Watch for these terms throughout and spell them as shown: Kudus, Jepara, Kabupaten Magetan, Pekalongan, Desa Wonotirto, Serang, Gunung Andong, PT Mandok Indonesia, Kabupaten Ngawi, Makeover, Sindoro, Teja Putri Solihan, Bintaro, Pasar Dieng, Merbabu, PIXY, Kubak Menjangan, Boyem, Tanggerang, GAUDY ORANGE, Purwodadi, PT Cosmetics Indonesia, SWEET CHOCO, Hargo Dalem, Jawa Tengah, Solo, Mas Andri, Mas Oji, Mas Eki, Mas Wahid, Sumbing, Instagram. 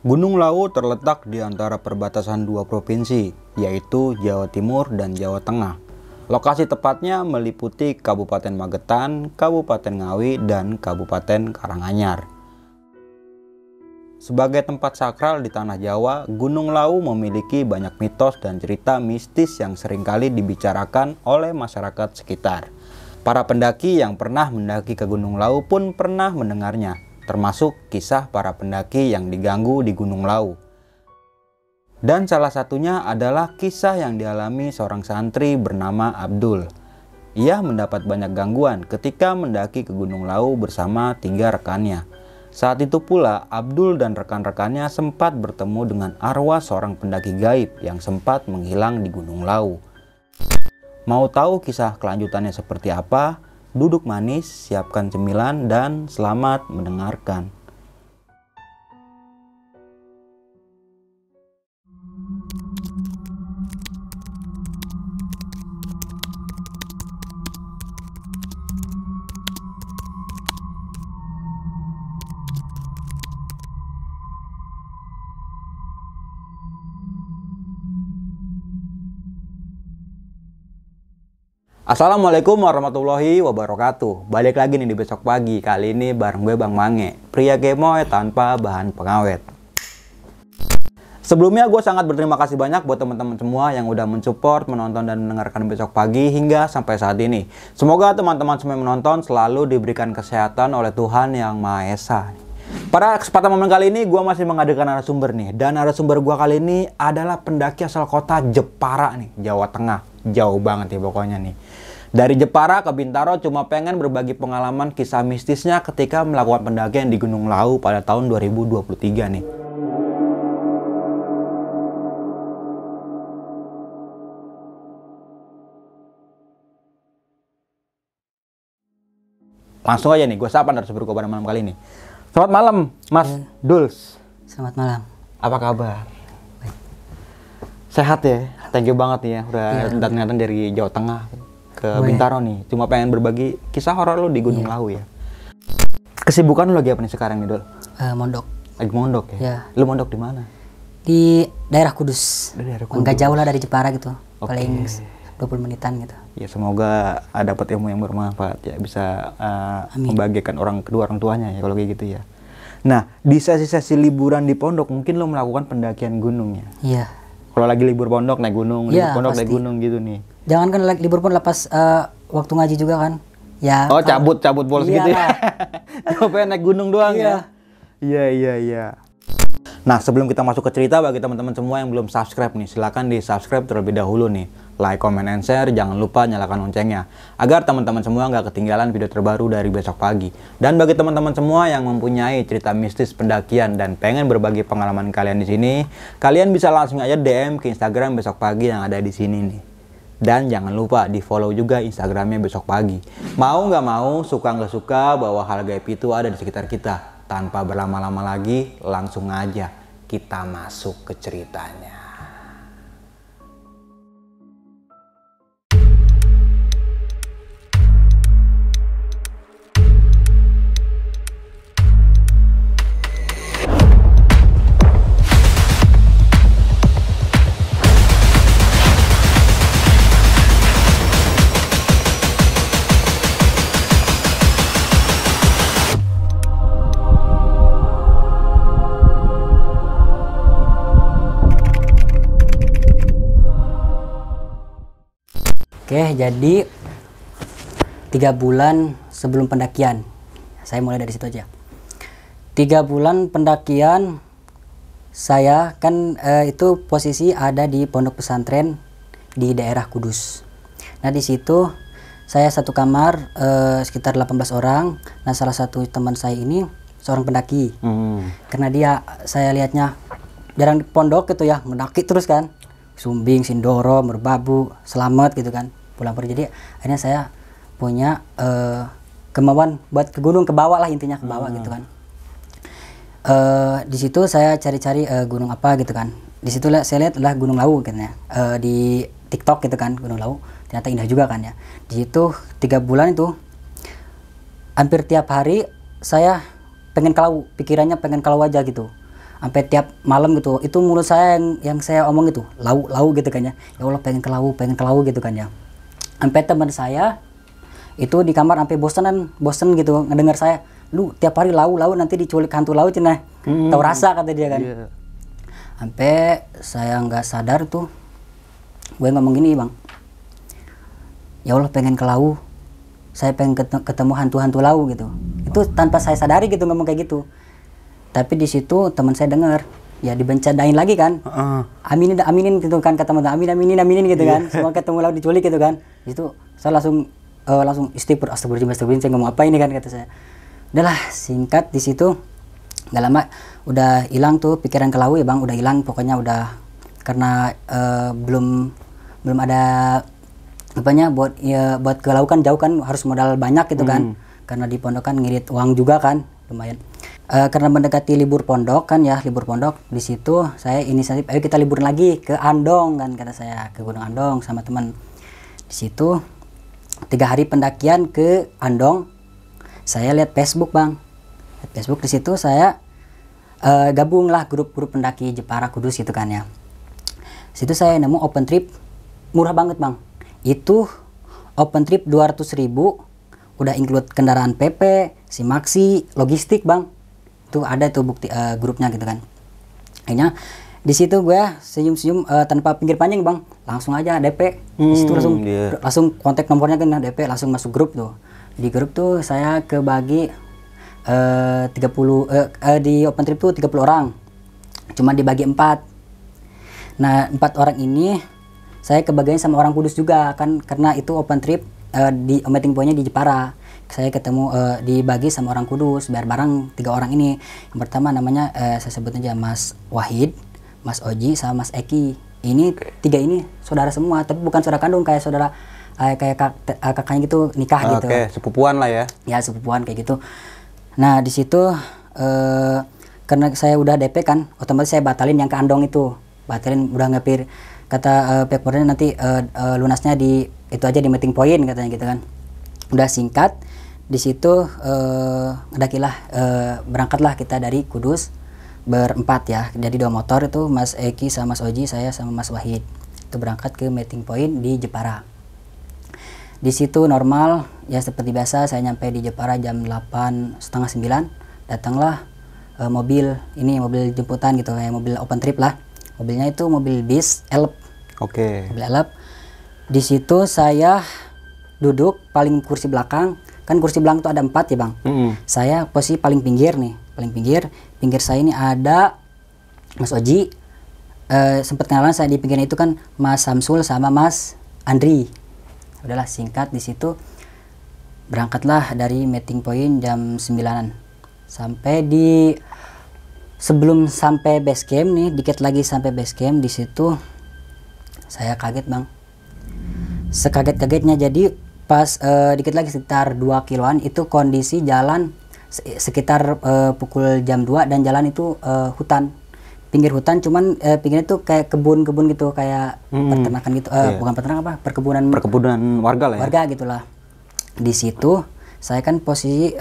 Gunung Lawu terletak di antara perbatasan dua provinsi, yaitu Jawa Timur dan Jawa Tengah. Lokasi tepatnya meliputi Kabupaten Magetan, Kabupaten Ngawi, dan Kabupaten Karanganyar. Sebagai tempat sakral di tanah Jawa, Gunung Lawu memiliki banyak mitos dan cerita mistis yang seringkali dibicarakan oleh masyarakat sekitar. Para pendaki yang pernah mendaki ke Gunung Lawu pun pernah mendengarnya, termasuk kisah para pendaki yang diganggu di Gunung Lawu. Dan salah satunya adalah kisah yang dialami seorang santri bernama Abdul. Ia mendapat banyak gangguan ketika mendaki ke Gunung Lawu bersama tiga rekannya. Saat itu pula Abdul dan rekan-rekannya sempat bertemu dengan arwah seorang pendaki gaib yang sempat menghilang di Gunung Lawu. Mau tahu kisah kelanjutannya seperti apa? Duduk manis, siapkan cemilan, dan selamat mendengarkan. Assalamualaikum warahmatullahi wabarakatuh. Balik lagi nih di Besok Pagi. Kali ini bareng gue Bang Mange, pria gemoy tanpa bahan pengawet. Sebelumnya gue sangat berterima kasih banyak buat teman-teman semua yang udah mensupport, menonton, dan mendengarkan Besok Pagi hingga sampai saat ini. Semoga teman-teman semua yang menonton selalu diberikan kesehatan oleh Tuhan Yang Maha Esa. Pada kesempatan momen kali ini gue masih mengadakan narasumber nih. Dan narasumber gue kali ini adalah pendaki asal kota Jepara nih, Jawa Tengah. Jauh banget ya pokoknya nih. Dari Jepara ke Bintaro cuma pengen berbagi pengalaman kisah mistisnya ketika melakukan pendakian di Gunung Lawu pada tahun 2023 nih. Langsung aja nih, gue sapa narasumber gue pada malam kali ini. Selamat malam, Mas Duls. Selamat malam. Apa kabar? Baik. Sehat ya? Thank you banget nih ya, udah datang dari Jawa Tengah ke Bintaro nih. Cuma pengen berbagi kisah horor lo di Gunung Lawu ya. Kesibukan lo lagi apa nih sekarang nih, Dol? Mondok. Lagi mondok ya? Lo mondok di mana? Di daerah Kudus. Enggak jauh lah dari Jepara gitu. Paling 20 menitan gitu. Ya semoga dapat ilmu yang bermanfaat ya, bisa membagikan kedua orang tuanya ya kalau kayak gitu ya. Nah, di sesi-sesi liburan di pondok mungkin lo melakukan pendakian gunung ya? Iya. Kalau lagi libur pondok naik gunung, libur pondok naik gunung gitu nih. Jangan kan libur pun lepas waktu ngaji juga kan? Ya. Oh, cabut bolos gitu ya. Pengen naik gunung doang ya. Iya. Nah, sebelum kita masuk ke cerita, bagi teman-teman semua yang belum subscribe nih, silahkan di-subscribe terlebih dahulu nih. Like, comment, and share. Jangan lupa nyalakan loncengnya agar teman-teman semua nggak ketinggalan video terbaru dari Besok Pagi. Dan bagi teman-teman semua yang mempunyai cerita mistis pendakian dan pengen berbagi pengalaman kalian di sini, kalian bisa langsung aja DM ke Instagram Besok Pagi yang ada di sini nih. Dan jangan lupa di-follow juga Instagramnya Besok Pagi. Mau nggak mau, suka nggak suka, bahwa hal gaib itu ada di sekitar kita. Tanpa berlama-lama lagi, langsung aja kita masuk ke ceritanya. Oke, jadi 3 bulan sebelum pendakian, saya mulai dari situ aja. 3 bulan pendakian, saya kan itu posisi ada di pondok pesantren di daerah Kudus. Nah di situ saya satu kamar sekitar 18 orang. Nah salah satu teman saya ini seorang pendaki, karena dia saya lihatnya jarang di pondok gitu ya, mendaki terus kan, Sumbing, Sindoro, Merbabu, Slamet gitu kan. Pulang pergi, jadi akhirnya saya punya kemauan buat ke gunung, ke bawah lah intinya, ke bawah gitu kan. Di situ saya cari-cari gunung apa gitu kan. Di situ saya lihat adalah Gunung Lawu katanya, di TikTok gitu kan, Gunung Lawu ternyata indah juga kan ya. Di situ 3 bulan itu hampir tiap hari saya pengen ke Lawu, pikirannya pengen ke Lawu aja gitu. sampai tiap malam gitu. Itu mulut saya yang saya omong itu, Lawu, Lawu gitu kan ya. Ya Allah pengen ke Lawu gitu kan ya. Sampai teman saya itu di kamar sampai bosen gitu ngedengar saya, lu tiap hari Lawu, Lawu nanti diculik hantu Lawu cina, tahu rasa kata dia kan. Yeah. Sampai saya nggak sadar tuh, gue ngomong gini, Bang, ya Allah pengen ke Lawu, saya pengen ketemu hantu-hantu Lawu gitu. Itu tanpa saya sadari gitu ngomong kayak gitu. Tapi di situ teman saya dengar, ya dibencanain lagi kan, aminin, aminin gitu kan, kata teman, amin, aminin, aminin gitu kan, semua ketemu Lawu diculik gitu kan. Itu saya langsung istighfar, astagfirullahaladzim, saya ngomong apa ini kan kata saya. Udahlah, singkat di situ. Gak lama udah hilang tuh pikiran ke Lawu ya Bang, udah hilang pokoknya udah, karena belum ada apanya buat ke Lawu kan jauh kan, harus modal banyak gitu kan, karena di pondok kan ngirit uang juga kan lumayan. Karena mendekati libur pondok kan ya, libur pondok, di situ saya inisiatif, ayo kita liburan lagi ke Andong kan kata saya, ke Gunung Andong sama teman. Di situ 3 hari pendakian ke Andong, saya lihat Facebook Bang. Facebook di situ saya gabunglah grup-grup pendaki Jepara Kudus gitu kan ya. Situ saya nemu open trip murah banget Bang. Itu open trip 200.000 udah include kendaraan PP, simaksi, logistik Bang. Itu ada tuh bukti grupnya gitu kan. Akhirnya di situ gue senyum-senyum tanpa pinggir panjang Bang, langsung aja DP. Di situ langsung kontak nomornya kan DP, langsung masuk grup tuh. Di grup tuh saya kebagi di open trip tuh 30 orang, cuma dibagi 4. Nah 4 orang ini saya kebagian sama orang Kudus juga kan, karena itu open trip di meeting pointnya di Jepara. Saya ketemu dibagi sama orang Kudus, biar bareng 3 orang ini. Yang pertama namanya saya sebut aja Mas Wahid, Mas Oji, sama Mas Eki. Ini 3 ini saudara semua, tapi bukan saudara kandung kayak saudara kayak kakaknya gitu nikah gitu. Oke, sepupuan lah ya. Ya sepupuan kayak gitu. Nah di situ karena saya udah DP kan, otomatis saya batalin yang ke Andong itu, batalin udah ngepir kata pihak modern nanti lunasnya di itu aja di meeting point katanya gitu kan. Udah singkat di situ berangkatlah kita dari Kudus berempat ya, jadi 2 motor itu Mas Eki sama Mas Oji, saya sama Mas Wahid itu berangkat ke meeting point di Jepara. Di situ normal ya seperti biasa, saya nyampe di Jepara jam 8:30, 9. Datanglah mobil, ini mobil jemputan gitu, kayak mobil open trip lah. Mobilnya itu mobil bis elep. Oke. Mobil elep. Di situ saya duduk paling kursi belakang, kan kursi belakang tuh ada 4 ya Bang. Saya posisi paling pinggir nih, paling pinggir. Pinggir saya ini ada Mas Oji. Sempat kenalan saya di pinggirnya itu kan Mas Samsul sama Mas Andri. Udahlah singkat di situ berangkatlah dari meeting point jam 9-an sampai di sebelum sampai base camp nih, dikit lagi sampai base camp. Di situ saya kaget Bang, sekaget-kagetnya. Jadi pas dikit lagi sekitar 2 kiloan itu kondisi jalan sekitar pukul jam 2 dan jalan itu hutan, pinggir hutan, cuman pinggirnya tuh kayak kebun-kebun gitu, kayak peternakan gitu, bukan peternakan apa, perkebunan warga lah ya? Warga gitulah. Di situ saya kan posisi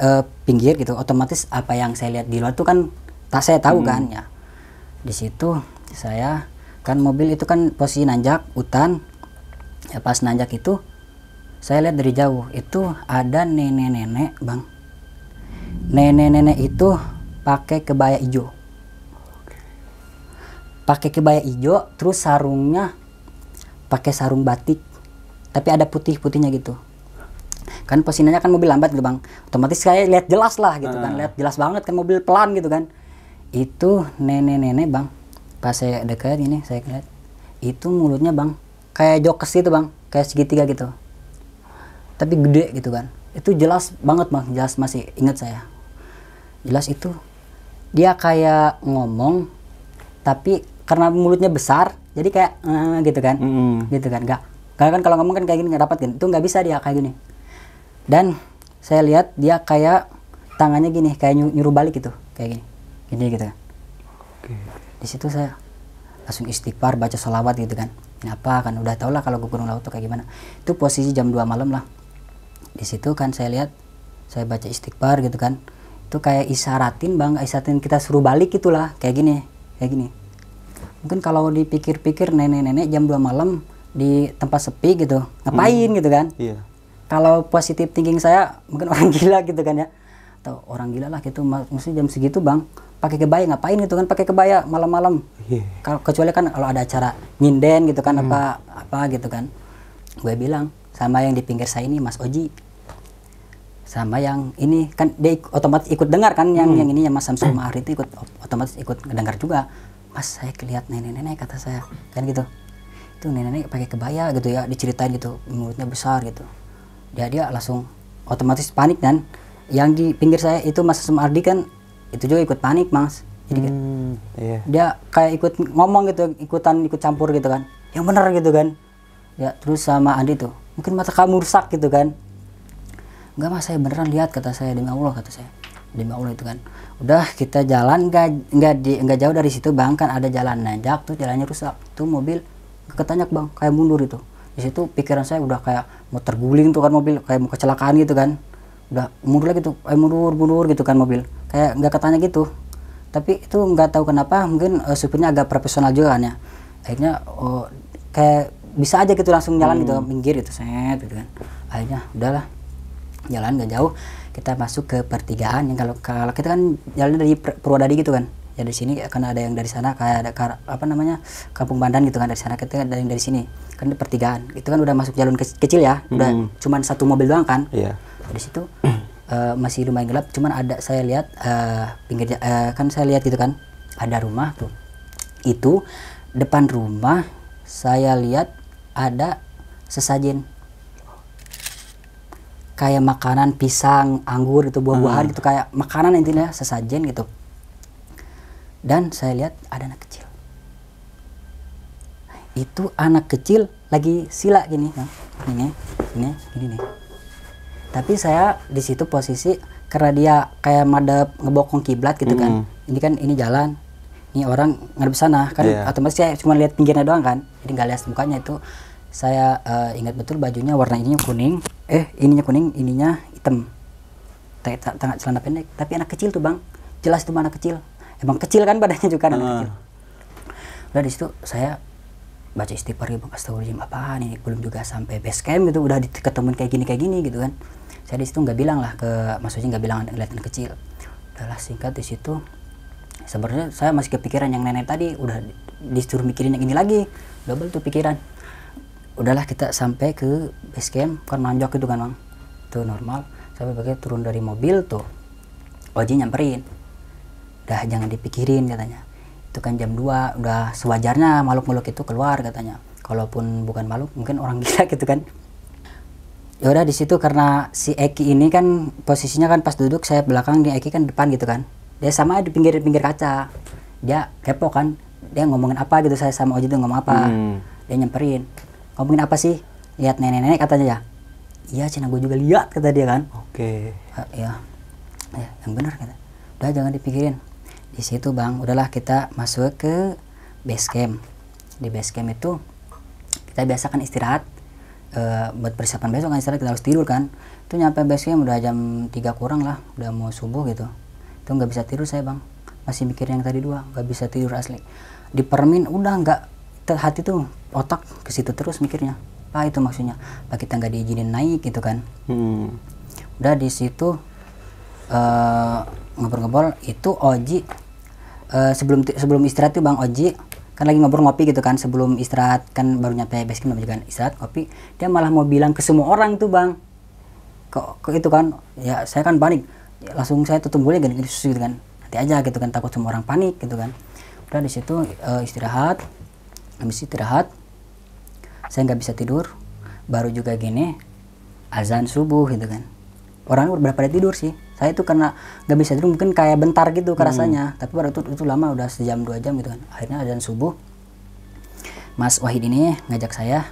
pinggir gitu, otomatis apa yang saya lihat di luar tuh kan tak saya tahu kan ya. Di situ saya kan mobil itu kan posisi nanjak hutan ya, pas nanjak itu saya lihat dari jauh itu ada nenek-nenek Bang. Nenek-nenek itu pakai kebaya hijau, terus sarungnya pakai sarung batik tapi ada putih-putihnya gitu kan. Posisinya kan mobil lambat gitu Bang, otomatis saya lihat jelas lah gitu kan, lihat jelas banget kan, mobil pelan gitu kan. Itu nenek-nenek Bang, pas saya dekat ini saya lihat itu mulutnya Bang kayak jokes gitu Bang, kayak segitiga gitu tapi gede gitu kan. Itu jelas banget Bang, jelas masih ingat saya jelas. Itu dia kayak ngomong tapi karena mulutnya besar jadi kayak gitu kan, gitu kan, nggak, karena kan kalau ngomong kan kayak gini nggak dapat kan, itu nggak bisa dia kayak gini. Dan saya lihat dia kayak tangannya gini kayak nyuruh balik gitu, kayak gini gitu kan. Di situ saya langsung istighfar, baca sholawat gitu kan. Kenapa kan udah tau lah kalau Gunung Lawu tuh kayak gimana. Itu posisi jam 2 malam lah. Di situ kan saya lihat, saya baca istighfar gitu kan, Itu kayak isyaratin bang, isyaratin kita suruh balik itulah, kayak gini. Mungkin kalau dipikir-pikir nenek-nenek jam 2 malam di tempat sepi gitu, ngapain gitu kan? Iya. Kalau positif thinking saya mungkin orang gila gitu kan ya, atau orang gila lah gitu, maksudnya jam segitu bang, pakai kebaya ngapain gitu kan, pakai kebaya malam-malam. Yeah. Kalau kecuali kan kalau ada acara nyinden gitu kan, apa gitu kan. Gue bilang sama yang di pinggir saya ini Mas Oji, sama yang ini kan dia otomatis ikut dengar kan, yang ini yang Mas Samsul Ma'arif itu ikut otomatis ikut dengar juga. Mas, saya kelihat nenek-nenek kata saya kan gitu. Itu nenek-nenek pakai kebaya gitu ya, diceritain gitu, mulutnya besar gitu. Dia langsung otomatis panik, dan yang di pinggir saya itu Mas Samsul Ma'arif kan itu juga ikut panik mas, jadi dia kayak ikut ngomong gitu, ikut campur gitu kan, yang benar gitu kan ya. Terus sama Andi tuh, mungkin mata kamu rusak gitu kan. Enggak mas, saya beneran lihat, kata saya, demi Allah, kata saya demi Allah itu kan. Udah kita jalan nggak jauh dari situ bang, kan ada jalan nanjak tuh, jalannya rusak tuh, mobil ketanyak bang, kayak mundur itu. Di situ pikiran saya udah kayak mau terguling tuh kan, mobil kayak mau kecelakaan gitu kan, udah mundur lagi tuh, mundur gitu kan, mobil kayak nggak katanya gitu. Tapi itu nggak tahu kenapa, mungkin supirnya agak profesional juga kan ya, akhirnya kayak bisa aja gitu langsung jalan gitu, minggir gitu, set gitu kan. Akhirnya udahlah, jalan nggak jauh, kita masuk ke pertigaan yang kalau kita kan jalan dari Purwodadi gitu kan ya, dari sini kan ada yang dari sana, kayak ada apa namanya Kampung Bandan gitu kan, dari sana kita ada yang dari sini kan, di pertigaan itu kan udah masuk jalan kecil ya, udah cuman satu mobil doang kan. Dari situ masih lumayan gelap, cuman ada, saya lihat pinggir kan saya lihat gitu kan, ada rumah tuh. Itu depan rumah saya lihat ada sesajen kayak makanan pisang, anggur gitu, buah-buahan gitu, kayak makanan intinya sesajen gitu. Dan saya lihat ada anak kecil. Itu anak kecil lagi sila gini, ini nih. Tapi saya di situ posisi karena dia kayak madep ngebokong kiblat gitu kan, ini jalan, ini orang ngadep sana kan, otomatis saya cuma lihat pinggirnya doang kan, jadi nggak lihat mukanya itu. Saya ingat betul bajunya warna ininya kuning, ininya kuning, ininya hitam, tengah celana pendek. Tapi anak kecil tuh bang, jelas tuh anak kecil, emang kecil kan badannya juga anak kecil. Udah di situ saya baca istighfar ya bang, astagfirullahaladzim, apaan ini, belum juga sampai base camp gitu, udah ketemuin kayak gini gitu kan. Saya di situ nggak bilang lah ke Mas Oji, nggak bilang kelihatan kecil. Udahlah singkat di situ, sebenarnya saya masih kepikiran yang nenek tadi, udah disuruh mikirin yang ini lagi, double tuh pikiran. Udahlah kita sampai ke base camp kan, nanjak gitu kan bang, tuh normal. Sampai bagian turun dari mobil tuh, Oji nyamperin, udah jangan dipikirin katanya. Itu kan jam 2, udah sewajarnya makhluk-makhluk itu keluar katanya. Kalaupun bukan makhluk, mungkin orang gila gitu kan. Ya udah di situ, karena si Eki ini kan posisinya kan pas duduk saya belakang, dia Eki kan depan gitu kan. Dia sama di pinggir-pinggir kaca. Dia kepo kan, dia ngomongin apa gitu, saya sama Oji tuh ngomong apa. Dia nyamperin. Ngomongin apa sih? Lihat nenek-nenek katanya ya. Iya, Cina gue juga lihat kata dia kan. Oke. Iya. Ya, yang benar kata. Udah jangan dipikirin. Di situ bang, udahlah kita masuk ke base camp. Di base camp itu kita biasakan istirahat, buat persiapan besok kan, istirahat kita harus tidur kan. Itu nyampe base camp udah jam 3 kurang lah, udah mau subuh gitu. Itu nggak bisa tidur saya bang, masih mikir yang tadi dua, nggak bisa tidur asli. Di permin udah nggak, hati tuh otak ke situ terus mikirnya, apa itu maksudnya, apa kita nggak diizinin naik gitu kan. Udah di situ ngobrol-ngobrol itu Oji, sebelum istirahat tuh bang, Oji kan lagi ngobrol ngopi gitu kan, sebelum istirahat kan, baru nyampe base camp juga kan, istirahat ngopi. Dia malah mau bilang ke semua orang tuh bang, kok itu kan ya, saya kan panik ya, langsung saya tutup mulai gini gitu kan, nanti aja gitu kan, takut semua orang panik gitu kan. Udah di situ istirahat, habis istirahat saya nggak bisa tidur, baru juga gini azan subuh gitu kan, orang udah pada tidur sih. Saya itu karena nggak bisa tidur, mungkin kayak bentar gitu rasanya, tapi baru itu lama, udah sejam 2 jam gitu kan. Akhirnya azan subuh, Mas Wahid ini ngajak saya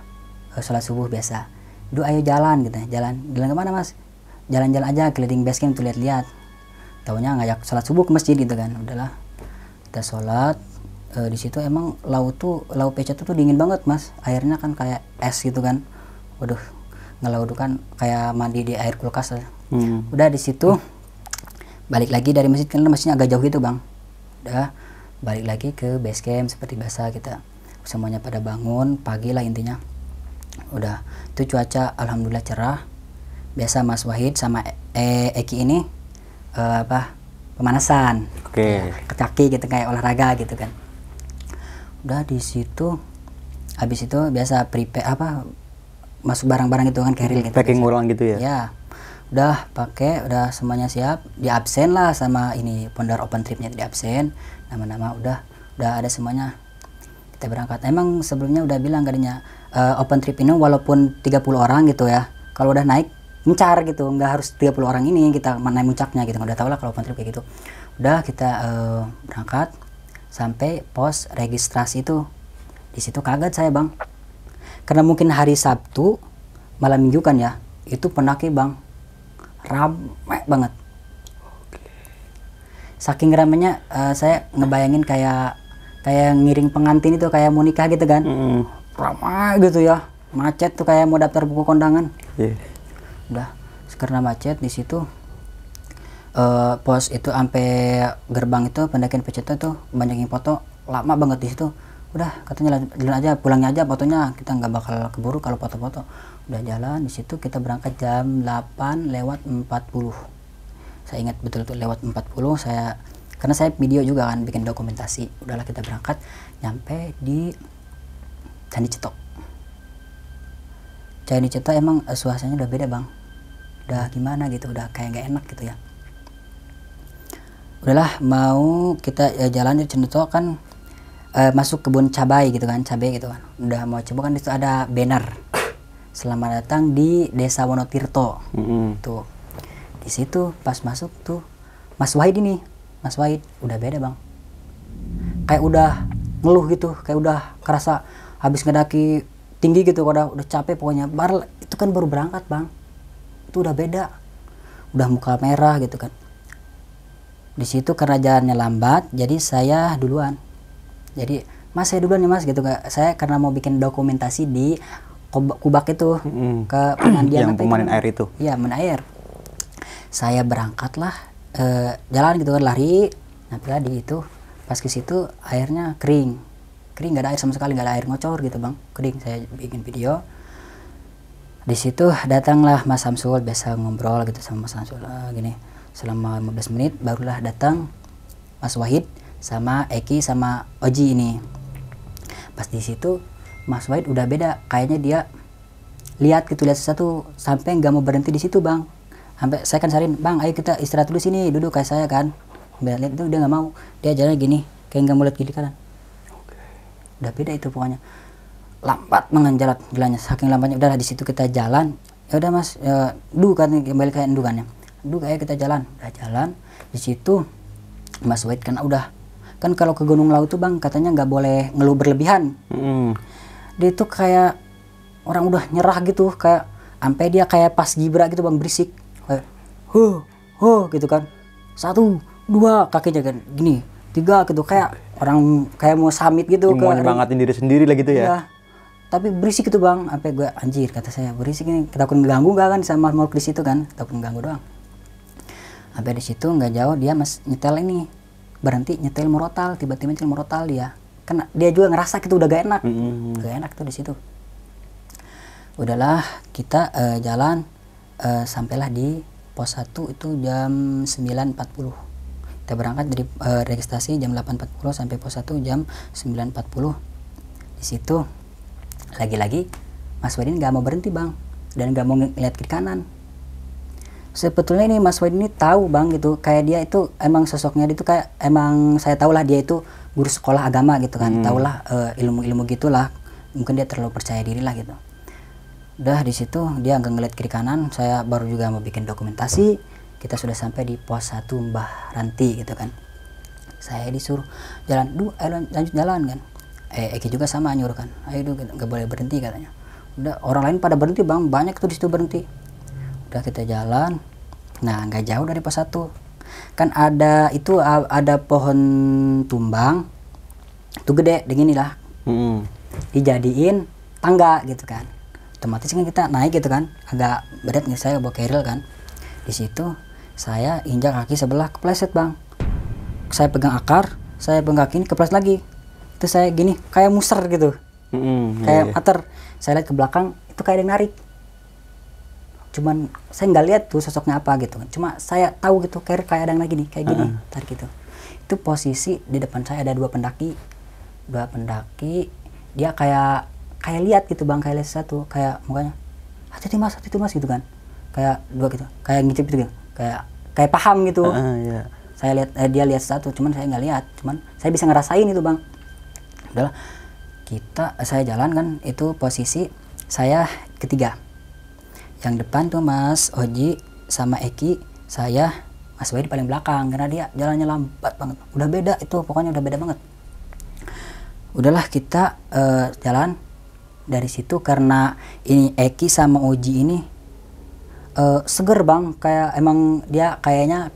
sholat subuh biasa. Duh ayo jalan gitu, jalan kemana mas? Jalan-jalan aja keliling base camp tuh, lihat-lihat. Taunya ngajak sholat subuh ke masjid gitu kan. Udahlah kita sholat, di situ emang laut pecah tuh dingin banget mas, airnya kan kayak es gitu kan. Waduh, ngelaut kan kayak mandi di air kulkas. Udah di situ balik lagi dari masjid, karena masjidnya agak jauh gitu bang. Udah balik lagi ke base camp seperti biasa, kita semuanya pada bangun pagi lah intinya. Udah itu cuaca alhamdulillah cerah. Biasa Mas Wahid sama Eki ini pemanasan, oke, ya, kaki gitu kayak olahraga gitu kan. Udah di situ habis itu biasa prepare masuk barang-barang itu kan, keril gitu, packing ulang gitu ya. Ya udah pakai, udah semuanya siap, di absen lah sama ini pondar open tripnya, di absen nama-nama udah ada semuanya, kita berangkat. Emang sebelumnya udah bilang katanya open trip ini walaupun 30 orang gitu ya, kalau udah naik mencar gitu, nggak harus 30 orang ini kita naik puncaknya gitu, udah tau lah kalau open trip kayak gitu. Udah kita berangkat sampai pos registrasi itu, di situ kaget saya bang, karena mungkin hari Sabtu malam minggu kan ya, itu pendaki bang ramai banget. Saking ramainya saya ngebayangin kayak ngiring pengantin itu, kayak mau nikah gitu kan. Ramai gitu ya, macet tuh kayak mau daftar buku kondangan. Udah karena macet di situ pos itu sampai gerbang itu pendakian peceta tuh banyak yang foto, lama banget di situ. Udah katanya jalan aja, pulangnya aja fotonya, kita nggak bakal keburu kalau foto-foto. Udah jalan di situ, kita berangkat jam 8:40. Saya ingat betul tuh lewat 40. Saya karena saya video juga kan, bikin dokumentasi. Udahlah kita berangkat, nyampe di Candi Cetho. Candi Cetho emang suasananya udah beda bang. Udah gimana gitu, udah kayak nggak enak gitu ya. Udahlah mau kita jalan di Candi Cetho kan, masuk kebun cabai gitu kan, Udah mau coba kan, di situ ada banner. Selamat datang di Desa Wonotirto. Tuh di situ pas masuk tuh Mas Wahid ini, Mas Wahid udah beda bang, kayak udah ngeluh gitu, kayak udah kerasa habis ngedaki tinggi gitu, udah capek pokoknya. Itu kan baru berangkat bang, itu udah beda, udah muka merah gitu kan. Di situ karena jalannya lambat, jadi saya duluan. Jadi mas saya duluan nih mas gitu, saya karena mau bikin dokumentasi di Kubak itu, ke penandian yang pemandian air itu. Iya, menair. Saya berangkatlah jalan gitu kan, lari. Nah, di itu pas ke situ airnya kering. Kering, nggak ada air sama sekali, nggak ada air ngocor gitu, Bang. Kering. Saya bikin video. Di situ datanglah Mas Samsul, biasa ngobrol gitu sama Mas Samsul gini. Selama 15 menit barulah datang Mas Wahid sama Eki sama Oji ini. Pas di situ Mas Wahid udah beda, kayaknya dia lihat sesuatu sampai nggak mau berhenti di situ bang. Sampai saya kan sarin, bang ayo kita istirahat dulu sini, duduk kayak saya kan. Biar lihat itu dia nggak mau, dia jalan gini, kayak nggak mau lihat kiri kanan. Udah beda itu pokoknya, lambat banget jalannya, saking lambatnya. Udah di situ kita jalan, ya udah mas, kan kembali kayak endukannya, kayak kita jalan, udah jalan di situ Mas Wahid kan udah kan kalau ke Gunung Lawu tuh bang katanya nggak boleh ngeluh berlebihan. Dia itu kayak orang udah nyerah gitu, kayak sampai dia kayak pas gibra gitu bang, berisik kayak gitu kan, 1, 2 kakinya kan gini, 3 gitu, kayak orang kayak mau summit gitu, mau nyemangatin diri sendiri lah gitu ya. Iya, tapi berisik gitu bang, sampai gue anjir kata saya, berisik ini takut ganggu gak kan sama makhluk di situ kan, takut ganggu doang. Sampai di situ nggak jauh dia mas nyetel ini, berhenti nyetel morotal, tiba-tiba nyetel morotal dia. Karena dia juga ngerasa gitu udah gak enak, gak enak tuh di situ. Udahlah kita jalan, sampailah di pos 1 itu jam 9:40. Kita berangkat dari registrasi jam 8:40 sampai pos 1 jam 9:40. Di situ lagi-lagi Mas Wahid nggak mau berhenti bang, dan nggak mau ngeliat kiri kanan. Sebetulnya ini Mas Wahid ini tahu bang gitu, kayak dia itu emang sosoknya dia itu kayak emang saya tahu lah dia itu guru sekolah agama gitu kan, tahulah ilmu-ilmu gitulah, mungkin dia terlalu percaya diri lah gitu. Udah di situ dia nggak ngeliat kiri kanan, saya baru juga mau bikin dokumentasi. Kita sudah sampai di pos 1 Mbah Ranti gitu kan, saya disuruh jalan, lanjut jalan kan. Eki juga sama nyuruh kan, ayo nggak boleh berhenti katanya. Udah orang lain pada berhenti bang, banyak tuh di situ berhenti. Udah kita jalan, nah nggak jauh dari pos 1 kan ada itu, ada pohon tumbang itu gede beginilah, dijadiin tangga gitu kan, otomatis kan kita naik gitu kan, agak berat nih, saya bawa keril kan. Di situ Saya injak kaki sebelah, kepleset bang. Saya pegang akar, saya pegang kaki ini, kepleset lagi. Terus saya gini, kayak muser gitu. Kayak ater. Saya lihat ke belakang, itu kayak ada yang narik. Cuman saya nggak lihat tuh sosoknya apa gitu. Cuma saya tahu gitu, kayak ada yang narik gini, kayak gini, tarik gitu. Itu posisi di depan saya ada dua pendaki. Dia kayak lihat gitu bang, kayak lihat satu, kayak mukanya. Hati-hati mas gitu kan. Kayak dua gitu, kayak ngicip gitu kan. Kayak paham gitu. Yeah. Saya lihat dia lihat satu, cuman saya nggak lihat, cuman saya bisa ngerasain itu bang. Udahlah, saya jalan kan, itu posisi saya ketiga. Yang depan tuh Mas Oji sama Eki, saya Mas Wahid paling belakang karena dia jalannya lambat banget. Udah beda itu, pokoknya udah beda banget. Udahlah kita jalan dari situ karena ini Eki sama Oji ini seger bang, kayak emang dia kayaknya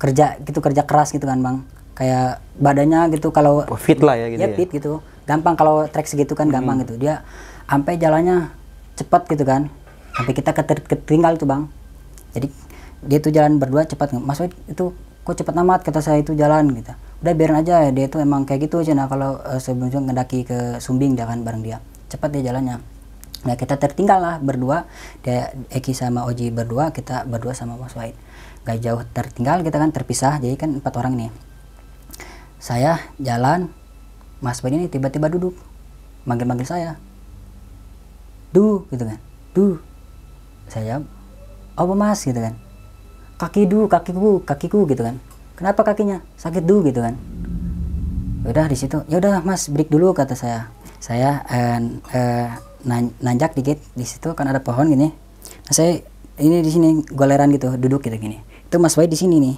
kerja keras gitu kan bang, kayak badannya gitu kalau fit lah ya gitu ya, fit gitu, gampang kalau trek segitu kan gampang gitu. Dia sampai jalannya cepat gitu kan, sampai kita ketinggal tuh bang. Jadi dia tuh jalan berdua cepat, maksudnya itu kok cepat amat kata saya itu jalan gitu. Udah biarin aja ya, dia tuh emang kayak gitu aja. Nah kalau sebelumnya ngedaki ke Sumbing dia kan bareng dia, cepat dia jalannya. Nah kita tertinggal lah berdua, dia Eki sama Oji berdua, kita berdua sama Mas Wahid. Gak jauh tertinggal, kita kan terpisah, jadi kan 4 orang nih. Saya jalan, Mas Wahid ini tiba-tiba duduk, manggil-manggil saya. Du, gitu kan. Du. Saya jawab, apa mas gitu kan. Kaki du, kakiku gitu kan. Kenapa kakinya? Sakit du gitu kan. Udah di situ, ya udah mas break dulu kata saya. Saya nanjak dikit, di situ kan ada pohon gini. Nah, saya ini di sini goleran gitu, duduk gitu gini. Itu Mas Wahid di sini nih.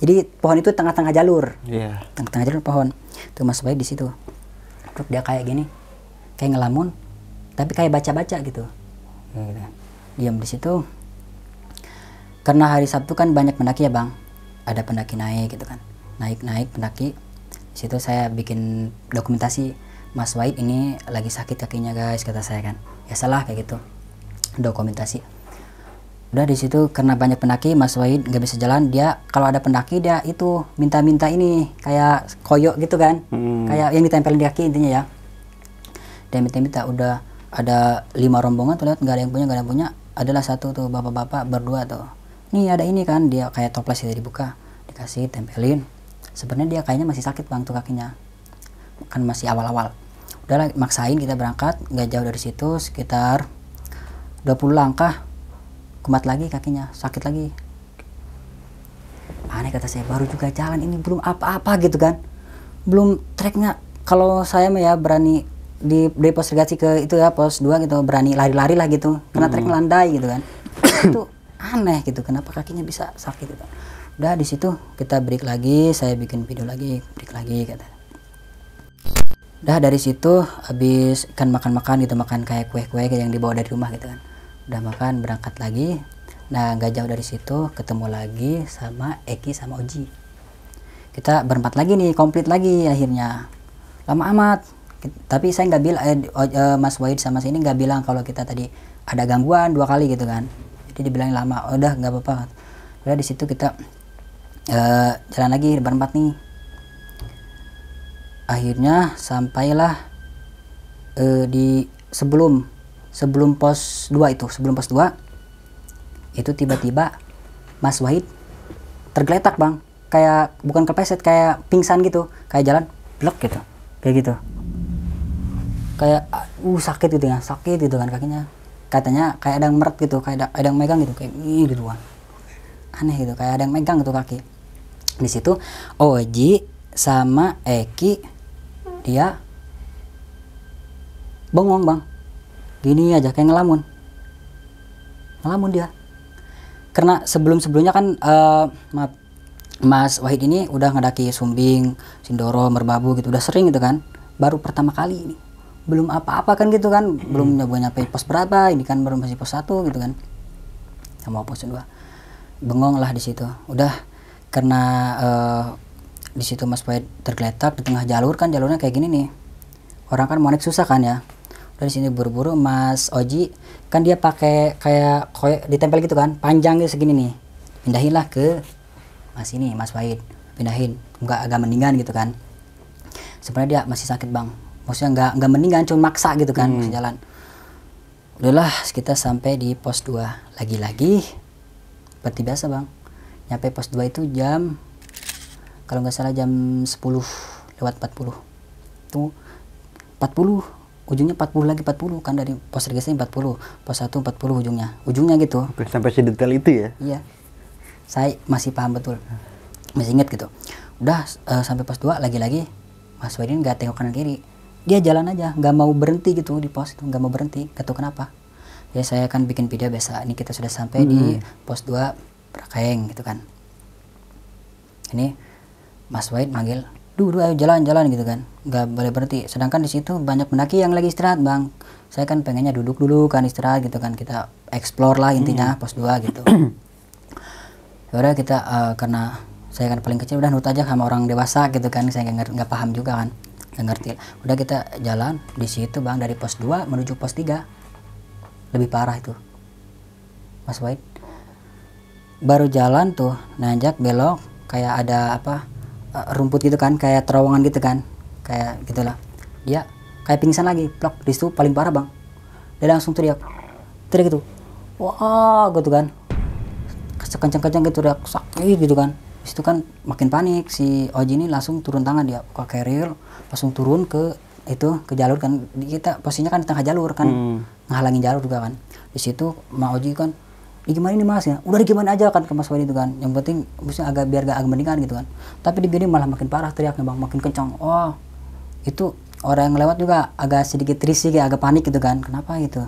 Jadi pohon itu tengah-tengah jalur. Iya. Tengah-tengah jalur pohon. Itu Mas Wahid di situ. Terus dia kayak gini. Kayak ngelamun, tapi kayak baca-baca gitu. Gitu. Diam di situ. Karena hari Sabtu kan banyak pendaki ya, Bang. Ada pendaki naik gitu kan. Naik-naik pendaki. Di situ saya bikin dokumentasi. Mas Wahid ini lagi sakit kakinya guys kata saya kan, ya salah kayak gitu dokumentasi. Udah di situ karena banyak pendaki, Mas Wahid nggak bisa jalan. Dia kalau ada pendaki dia itu minta-minta ini kayak koyok gitu kan, kayak yang ditempelin di kaki intinya ya. Dia minta-minta, udah ada 5 rombongan tuh lihat, nggak ada yang punya, adalah satu tuh bapak-bapak berdua tuh. Nih ada ini kan, dia kayak toples itu dibuka, dikasih tempelin. Sebenarnya dia kayaknya masih sakit bang tuh kakinya, kan masih awal-awal. Udahlah maksain kita berangkat, nggak jauh dari situ sekitar 20 langkah kumat lagi kakinya, sakit lagi. Aneh kata saya, baru juga jalan ini belum apa-apa gitu kan, belum treknya. Kalau saya ya berani di pos irigasi ke itu ya pos 2 gitu, berani lari-lari lah gitu karena trek landai gitu kan. Itu aneh gitu, kenapa kakinya bisa sakit gitu. Udah di situ kita break lagi, saya bikin video lagi, break lagi kata. Udah dari situ habis kan makan-makan gitu, makan kayak kue-kue yang dibawa dari rumah gitu kan. Udah makan, berangkat lagi. Nah gak jauh dari situ ketemu lagi sama Eki sama Oji. Kita berempat lagi nih, komplit lagi akhirnya. Lama amat. Tapi saya nggak bilang, Mas Wahid sama sini nggak bilang kalau kita tadi ada gangguan 2 kali gitu kan. Jadi dibilang lama, udah nggak apa-apa. Udah di situ kita jalan lagi berempat nih. Akhirnya sampailah di sebelum pos 2 itu, tiba-tiba Mas Wahid tergeletak bang, kayak bukan kepleset, kayak pingsan gitu, kayak jalan blok gitu, kayak gitu, kayak sakit gitu ya, sakit gitu kan kakinya, katanya kayak ada yang meret gitu, kayak ada yang megang gitu, kayak gitu kan, aneh gitu, kayak ada yang megang gitu kaki. Di situ Oji sama Eki dia bengong bang, gini aja kayak ngelamun dia. Karena sebelumnya kan Mas Wahid ini udah ngedaki Sumbing, Sindoro, Merbabu gitu, udah sering gitu kan. Baru pertama kali ini, belum apa-apa kan gitu kan, belum nyampe pos berapa, ini kan baru masih pos 1 gitu kan, sama pos 2. Bengong lah di situ. Udah karena di situ Mas Wahid tergeletak di tengah jalur kan, jalurnya kayak gini nih, orang kan mau naik susah kan ya. Udah di sini buru-buru Mas Oji kan, dia pakai kayak ditempel gitu kan, panjang gitu segini nih, pindahilah ke Mas ini, Mas Wahid, pindahin, nggak agak mendingan gitu kan. Sebenarnya dia masih sakit bang, maksudnya nggak mendingan, cuma maksa gitu kan, masih jalan. Udahlah, kita sampai di pos 2 lagi-lagi, seperti biasa bang. Nyampe pos 2 itu jam, kalau nggak salah jam 10:40. Tuh 40. Ujungnya 40 lagi, 40 kan, dari pos registrasi 40, pos 1 40 ujungnya gitu. Oke, sampai sedetail itu ya? Iya, saya masih paham betul, masih ingat gitu. Udah sampai pos 2 lagi-lagi Mas Wahid nggak tengok kanan kiri, dia jalan aja, nggak mau berhenti gitu di pos itu, nggak mau berhenti, nggak tahu kenapa. Ya saya kan bikin video biasa, ini kita sudah sampai di pos 2 Prakeng gitu kan. Ini Mas Wahid manggil, duh ayo jalan-jalan gitu kan, nggak boleh berhenti. Sedangkan di situ banyak pendaki yang lagi istirahat bang. Saya kan pengennya duduk dulu kan, istirahat gitu kan, kita explore lah intinya pos 2 gitu. Yaudah kita karena saya kan paling kecil, udah nurut aja sama orang dewasa gitu kan, saya nggak paham juga kan, nggak ngerti. Udah kita jalan di situ bang, dari pos 2 menuju pos 3 lebih parah itu. Mas Wahid baru jalan tuh nanjak belok, kayak ada apa rumput gitu kan, kayak terowongan gitu kan, kayak gitulah. Dia kayak pingsan lagi, plok. Di situ paling parah bang. Dia langsung teriak gitu, wah gitu kan, kenceng-kenceng gitu, teriak sakit gitu kan. Di situ kan makin panik si Oji ini, langsung turun tangan dia, buka keril, langsung turun ke itu, ke jalur kan. Kita posisinya kan di tengah jalur kan, menghalangi jalur juga kan. Di situ Ma Oji kan, gimana ini mas ya, udah gimana aja kan ke Mas Wahid itu kan, yang penting maksudnya agak biar gak agak mendingan gitu kan. Tapi di gini malah makin parah teriaknya bang, makin kencang. Oh itu orang yang lewat juga agak sedikit risih, agak panik gitu kan, kenapa gitu.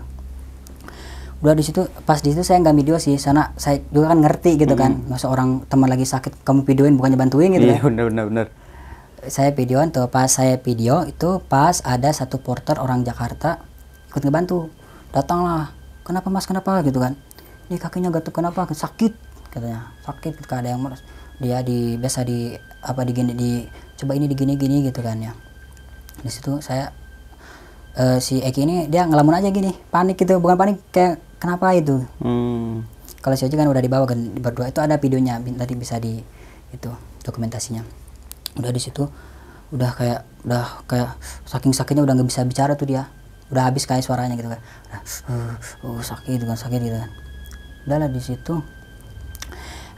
Udah di situ, pas di situ saya nggak video sih, sana saya juga kan ngerti gitu kan, masa orang teman lagi sakit kamu videoin, bukannya bantuin gitu ya. Bener-bener. Saya videoan tuh, pas saya video itu pas ada satu porter orang Jakarta ikut ngebantu, datanglah, kenapa mas kenapa gitu kan. Ini kakinya gatuk kenapa, sakit katanya, sakit ketika ada yang meres. Dia di biasa di apa digini, coba ini digini-gini gitu kan ya. Di situ saya si Eki ini dia ngelamun aja gini, panik gitu, bukan panik kayak kenapa itu. Kalau si Oji kan udah dibawa kan berdua, itu ada videonya tadi, bisa di itu dokumentasinya. Udah di situ udah kayak saking sakitnya udah nggak bisa bicara tuh dia. Udah habis kayak suaranya gitu kan. Udah, sakit gitu kan. Udah lah di situ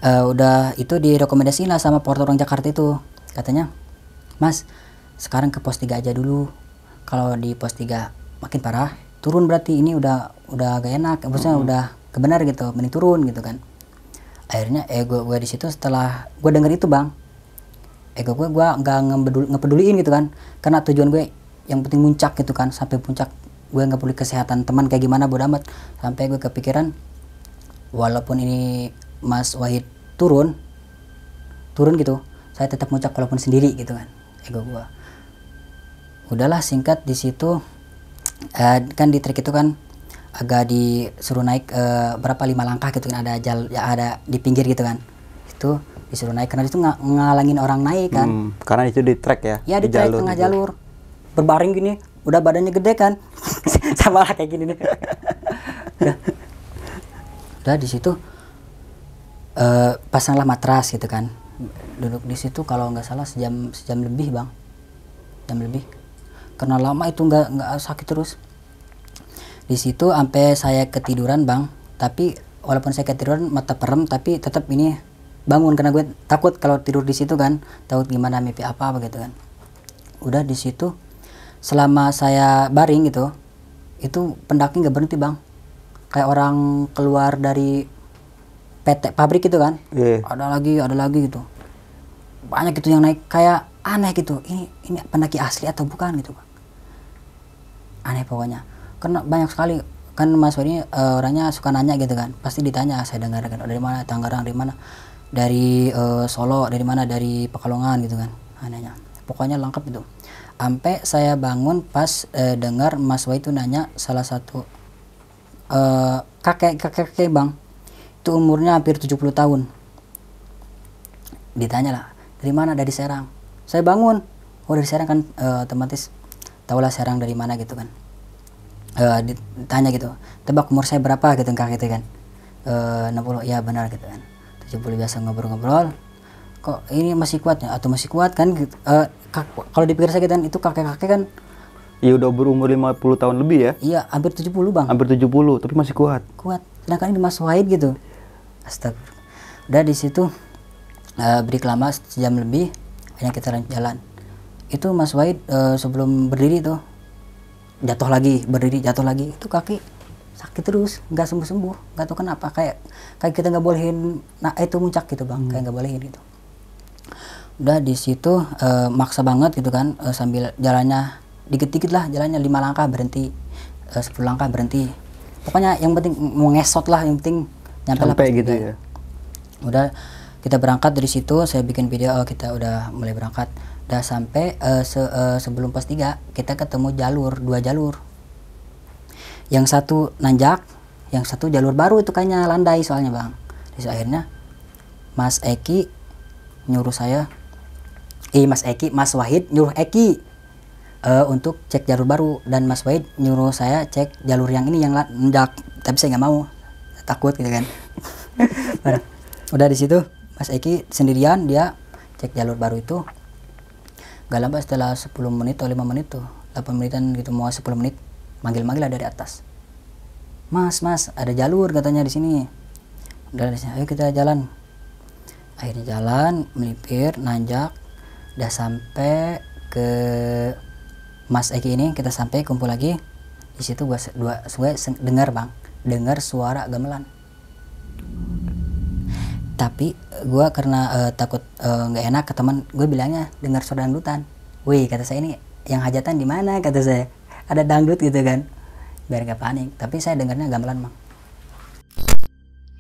udah itu direkomendasiin lah sama porter orang Jakarta itu, katanya mas sekarang ke pos 3 aja dulu, kalau di pos 3 makin parah turun, berarti ini udah agak enak, maksudnya udah kebenar gitu, mending turun gitu kan. Akhirnya gue di situ setelah gue denger itu bang, gue nggak ngepeduliin gitu kan, karena tujuan gue yang penting puncak gitu kan. Sampai puncak gue nggak peduli kesehatan teman kayak gimana, bodo amat. Sampai gue kepikiran, walaupun ini Mas Wahid turun gitu, saya tetap muncak walaupun sendiri gitu kan, ego gua. Udahlah singkat di situ kan di trek itu kan agak disuruh naik berapa 5 langkah gitu kan, ada ada di pinggir gitu kan, itu disuruh naik karena itu ngalangin orang naik kan. Karena itu di trek ya? Ya di trek tengah gitu. Jalur berbaring gini, udah badannya gede kan, sama lah kayak gini nih. Udah di situ pasanglah matras gitu kan, duduk di situ kalau nggak salah sejam lebih bang, jam lebih, karena lama itu nggak sakit terus. Di situ sampai saya ketiduran bang, tapi walaupun saya ketiduran mata perem tapi tetap ini bangun karena gue takut kalau tidur di situ kan, takut gimana mimpi apa gitu kan. Udah di situ selama saya baring gitu, itu pendaki nggak berhenti bang. Kayak orang keluar dari PT pabrik gitu kan, ada lagi gitu, banyak gitu yang naik, kayak aneh gitu, ini pendaki asli atau bukan gitu bang, aneh pokoknya. Karena banyak sekali kan Mas Wahid orangnya suka nanya gitu kan, pasti ditanya, saya dengar kan, dari mana, Tanggerang, dari mana, dari Solo, dari mana, dari Pekalongan gitu kan, anehnya pokoknya lengkap itu. Sampai saya bangun pas dengar Mas Wahid itu nanya salah satu kakek bang, itu umurnya hampir 70 tahun. Ditanya lah, dari mana? Dari Serang. Saya bangun, oh dari Serang kan, otomatis tahulah Serang dari mana gitu kan. Ditanya gitu, tebak umur saya berapa gitu kakek itu kan, 60, ya benar gitu kan. kumpul biasa ngobrol-ngobrol, kok ini masih kuat ya, atau masih kuat kan, kalau dipikir sakit kan itu kakek-kakek kan. Ya udah berumur 50 tahun lebih ya. Iya, hampir 70 bang. Hampir 70, tapi masih kuat. Kuat, sedangkan ini Mas Wahid gitu. Astaga. Udah di situ beri kelama sejam lebih, hanya kita jalan. Itu Mas Wahid sebelum berdiri tuh, jatuh lagi, berdiri jatuh lagi, itu kaki sakit terus, nggak sembuh-sembuh, nggak tahu kenapa, kayak kita nggak bolehin, nah itu muncak gitu bang, kayak nggak bolehin gitu. Udah di situ maksa banget gitu kan, sambil jalannya dikit-dikit lah, jalannya 5 langkah berhenti, 10 langkah berhenti, pokoknya yang penting mau ngesot lah, yang penting nyampe gitu ya. Udah kita berangkat dari situ, saya bikin video, oh, kita udah mulai berangkat, udah sampai sebelum pos 3 kita ketemu jalur, 2 jalur. Yang satu nanjak, yang satu jalur baru itu kayaknya landai soalnya bang. Terus akhirnya Mas Eki nyuruh saya, Mas Wahid nyuruh Eki untuk cek jalur baru, dan Mas Wahid nyuruh saya cek jalur yang ini yang nanjak, tapi saya nggak mau, takut gitu kan. Udah di situ Mas Eki sendirian, dia cek jalur baru itu. Gak lama setelah 10 menit atau 5 menit tuh, 8 menitan gitu, mau 10 menit manggil-manggil lah dari atas. Mas, ada jalur katanya di sini. Udah dari sini, ayo kita jalan. Akhirnya jalan, melipir, nanjak, udah sampai ke Mas Eki ini, kita sampai kumpul lagi. Di situ gua dengar bang, dengar suara gamelan. Tapi gue karena takut nggak enak ke teman, gue bilangnya dengar suara dangdutan. Wih, kata saya, ini yang hajatan di mana? Kata saya, ada dangdut gitu kan, biar nggak panik. Tapi saya dengarnya gamelan bang.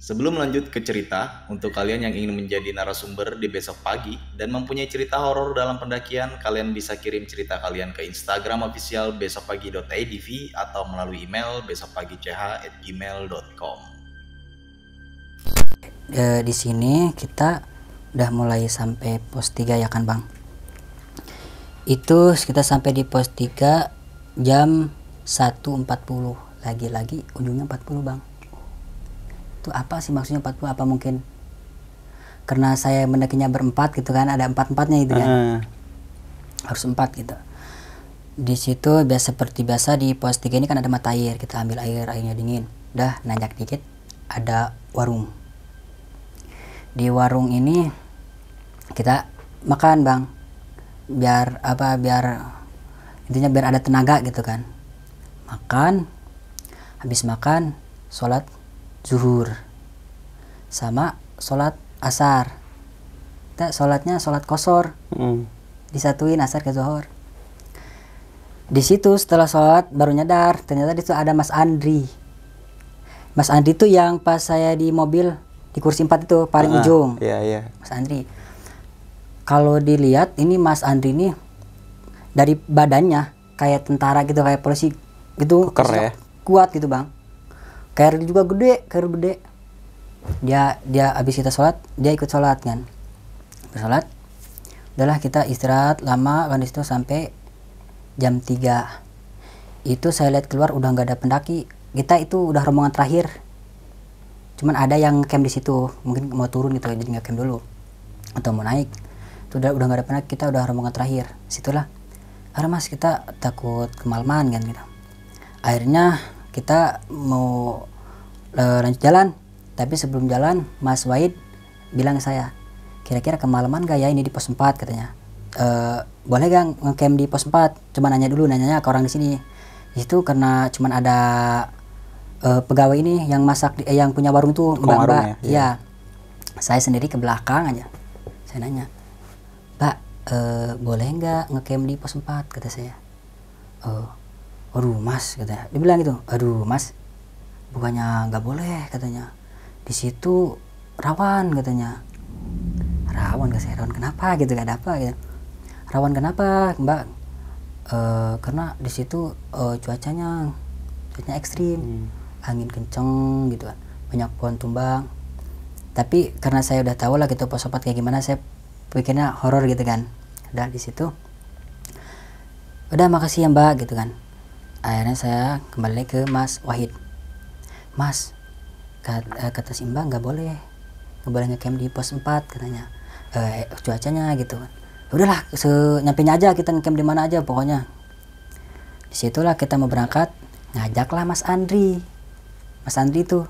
Sebelum lanjut ke cerita, untuk kalian yang ingin menjadi narasumber di Besok Pagi dan mempunyai cerita horor dalam pendakian, kalian bisa kirim cerita kalian ke Instagram official besokpagi.idv atau melalui email besokpagi.ch@gmail.com. Di sini kita udah mulai sampai pos 3 ya kan bang. Itu kita sampai di pos 3 jam 1.40, lagi-lagi ujungnya 40 bang. Itu apa sih maksudnya 40, apa mungkin karena saya mendakinya berempat gitu kan, ada empat-empatnya itu kan, harus 4 gitu. Di situ seperti biasa di pos 3 ini kan ada mata air, kita ambil air, airnya dingin. Udah nanjak dikit ada warung. Di warung ini kita makan bang, biar apa, biar intinya biar ada tenaga gitu kan. Makan, habis makan sholat zuhur sama sholat asar. Kita sholatnya sholat kosor, disatuin asar ke zuhur. Di situ setelah sholat baru nyadar ternyata di situ ada Mas Andri. Mas Andri tuh yang pas saya di mobil di kursi 4 itu paling ujung. Iya, iya. Mas Andri. Kalau dilihat ini Mas Andri ini dari badannya kayak tentara gitu, kayak polisi gitu. Keren ya. Kuat gitu, Bang. Kayak juga gede, kayak gede. Dia habis kita sholat, dia ikut sholat kan. Bersolat. Udahlah kita istirahat lama kan di situ sampai jam 3. Itu saya lihat keluar udah nggak ada pendaki. Kita itu udah rombongan terakhir. Cuman ada yang camp di situ, mungkin mau turun gitu, jadi nggak camp dulu atau mau naik. Itu udah nggak ada pernah, kita udah rombongan terakhir. Situlah, karena mas kita takut kemalaman kan gitu. Akhirnya kita mau lanjut jalan, tapi sebelum jalan Mas Wahid bilang ke saya, kira-kira kemalaman gak ya ini di pos 4 katanya. Boleh gak ngecamp di pos 4? Cuma nanya dulu, nanyanya ke orang di sini. Itu karena cuman ada pegawai ini yang masak, yang punya warung tuh mbak-mbak ya. Saya sendiri ke belakang aja, saya nanya, Mbak, boleh nggak ngecamp di pos 4? Kata saya. Aduh mas, katanya, dia bilang gitu, aduh mas, bukannya nggak boleh katanya, di situ rawan katanya. Rawan, gak saya, rawan kenapa gitu, gak ada apa gitu. Rawan kenapa mbak? Karena di situ cuacanya ekstrim. Angin kenceng gitu kan, banyak pohon tumbang. Tapi karena saya udah tahu lah gitu pos 4 kayak gimana, saya pikirnya horor gitu kan. Udah di situ, udah makasih ya mbak gitu kan. Akhirnya saya kembali ke Mas Wahid. Mas, kata si mbak nggak boleh nggak boleh ngecamp di pos 4 katanya, cuacanya gitu kan. Udahlah, senyampenya aja kita ngecamp di mana aja pokoknya. Disitulah kita mau berangkat, ngajaklah Mas Andri. Mas Andri itu,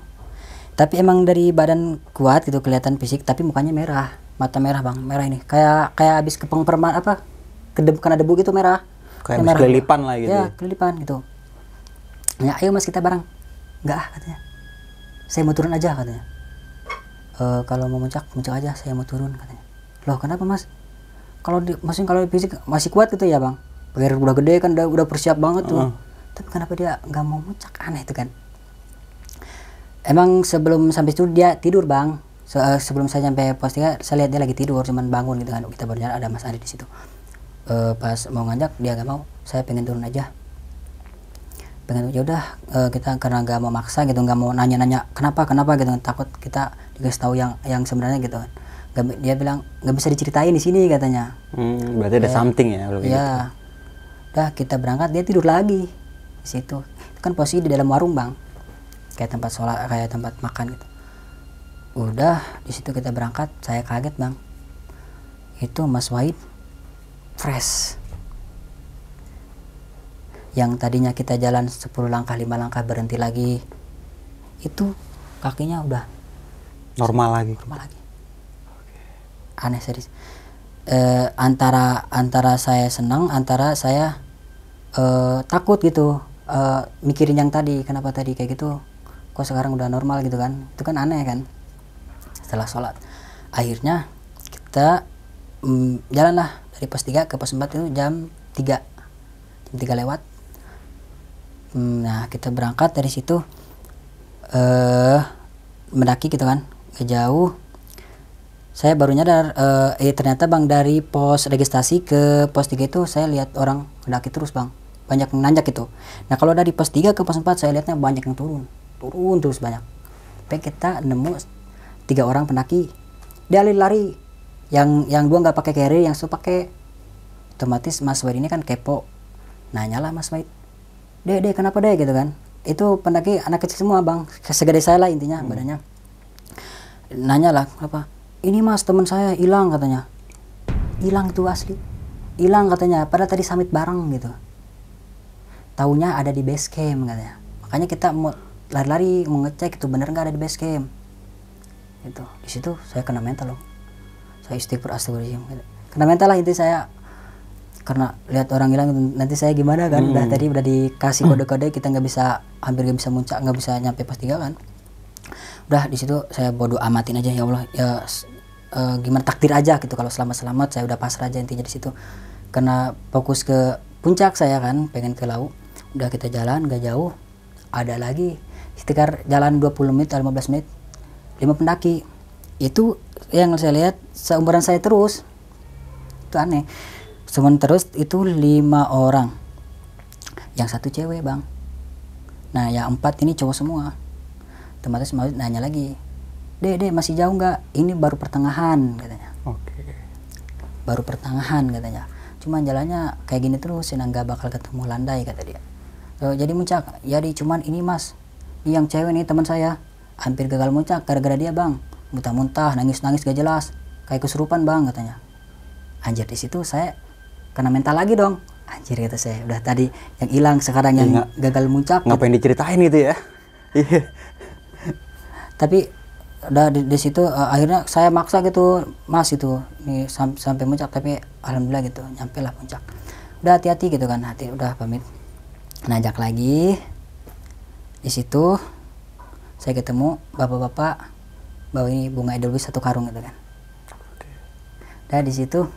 tapi emang dari badan kuat gitu, kelihatan fisik, tapi mukanya merah, mata merah bang, merah ini kayak abis kepengperman apa, kedem kena debu gitu merah. Kayak merah, kelilipan lah gitu. Ya kelilipan gitu. Ya ayo mas kita bareng. Enggak ah katanya, saya mau turun aja katanya. Kalau mau muncak aja, saya mau turun katanya. Loh kenapa mas? Kalau fisik masih kuat gitu ya bang. Pakai udah gede kan, udah bersiap banget tuh. Tapi kenapa dia nggak mau muncak, aneh itu kan. Emang sebelum sampai itu dia tidur bang. Sebelum saya sampai pos 3, saya lihat dia lagi tidur, cuman bangun gitu kan. Kita berjalan ada Mas Adi di situ. Pas mau ngajak dia nggak mau, saya pengen turun aja. Pengen yaudah kita karena nggak mau maksa gitu, nggak mau nanya-nanya kenapa gitu, takut kita dikasih tahu yang sebenarnya gitu kan. Dia bilang nggak bisa diceritain di sini katanya. Berarti ada something ya kalau gitu. Dah kita berangkat dia tidur lagi di situ. Itu kan posisi di dalam warung bang, kayak tempat sholat, kayak tempat makan gitu. Udah di situ kita berangkat, saya kaget bang. Itu Mas Wahid fresh. Yang tadinya kita jalan 10 langkah, 5 langkah berhenti lagi. Itu kakinya udah normal lagi. Normal lagi. Aneh serius. Antara saya senang, antara saya takut gitu. Mikirin yang tadi, kenapa tadi kayak gitu? Kok sekarang udah normal gitu kan? Itu kan aneh kan? Setelah sholat. Akhirnya kita jalanlah dari pos 3 ke pos 4 itu jam 3. Jam 3 lewat. Nah, kita berangkat dari situ mendaki gitu kan. Gak jauh. Saya baru nyadar ternyata Bang dari pos registrasi ke pos 3 itu saya lihat orang mendaki terus, Bang. Banyak yang nanjak gitu. Nah, kalau dari pos 3 ke pos 4 saya lihatnya banyak yang turun. Turun terus banyak. Sampai kita nemu 3 orang pendaki. Dia lari-lari. Yang dua nggak pakai carrier, yang satu pakai. Otomatis Mas Wahid ini kan kepo, nanyalah Mas Wahid, deh kenapa deh gitu kan. Itu pendaki anak kecil semua bang, segede saya lah intinya badannya. Nanyalah kenapa, ini mas teman saya hilang katanya, hilang tuh asli, hilang katanya, padahal tadi summit bareng gitu. Taunya ada di base camp katanya, makanya kita mau lari-lari mau ngecek itu bener nggak ada di base camp. Itu di situ saya kena mental loh. Saya istighfar astagfirullahaladzim. Kena mental lah inti saya. Karena lihat orang hilang nanti saya gimana kan. Udah tadi udah dikasih kode-kode, kita nggak bisa, hampir nggak bisa muncak, nggak bisa nyampe pos 3 kan. Udah di situ saya bodoh amatin aja ya Allah ya, gimana takdir aja gitu. Kalau selamat saya udah pasrah aja intinya di situ. Karena fokus ke puncak saya kan, pengen ke Lawu. Udah kita jalan nggak jauh. Ada lagi sekitar jalan 20 menit atau 15 menit 5 pendaki. Itu yang saya lihat seumuran saya terus. Itu aneh. Cuman terus itu 5 orang. Yang 1 cewek bang. Nah yang 4 ini cowok semua. Otomatis nanya lagi, Dede masih jauh nggak? Ini baru pertengahan katanya. Oke. Baru pertengahan katanya. Cuman jalannya kayak gini terus, nggak bakal ketemu landai kata dia. Jadi muncak. Jadi cuman ini mas, ini yang cewek nih teman saya, hampir gagal muncak gara-gara dia bang. Muntah-muntah, nangis-nangis gak jelas, kayak kesurupan bang katanya. Anjir di situ saya kena mental lagi dong. Anjir kata saya, udah tadi yang hilang sekarang yang gagal muncak. Ngapain gitu. Diceritain gitu ya? Tapi udah di situ akhirnya saya maksa gitu, mas itu ini sampai muncak, tapi alhamdulillah gitu, nyampe lah puncak. Udah hati-hati gitu kan, hati udah pamit. Najak lagi di situ saya ketemu bapak-bapak. Bahwa ini bunga edelweiss 1 karung gitu kan. Dan di situ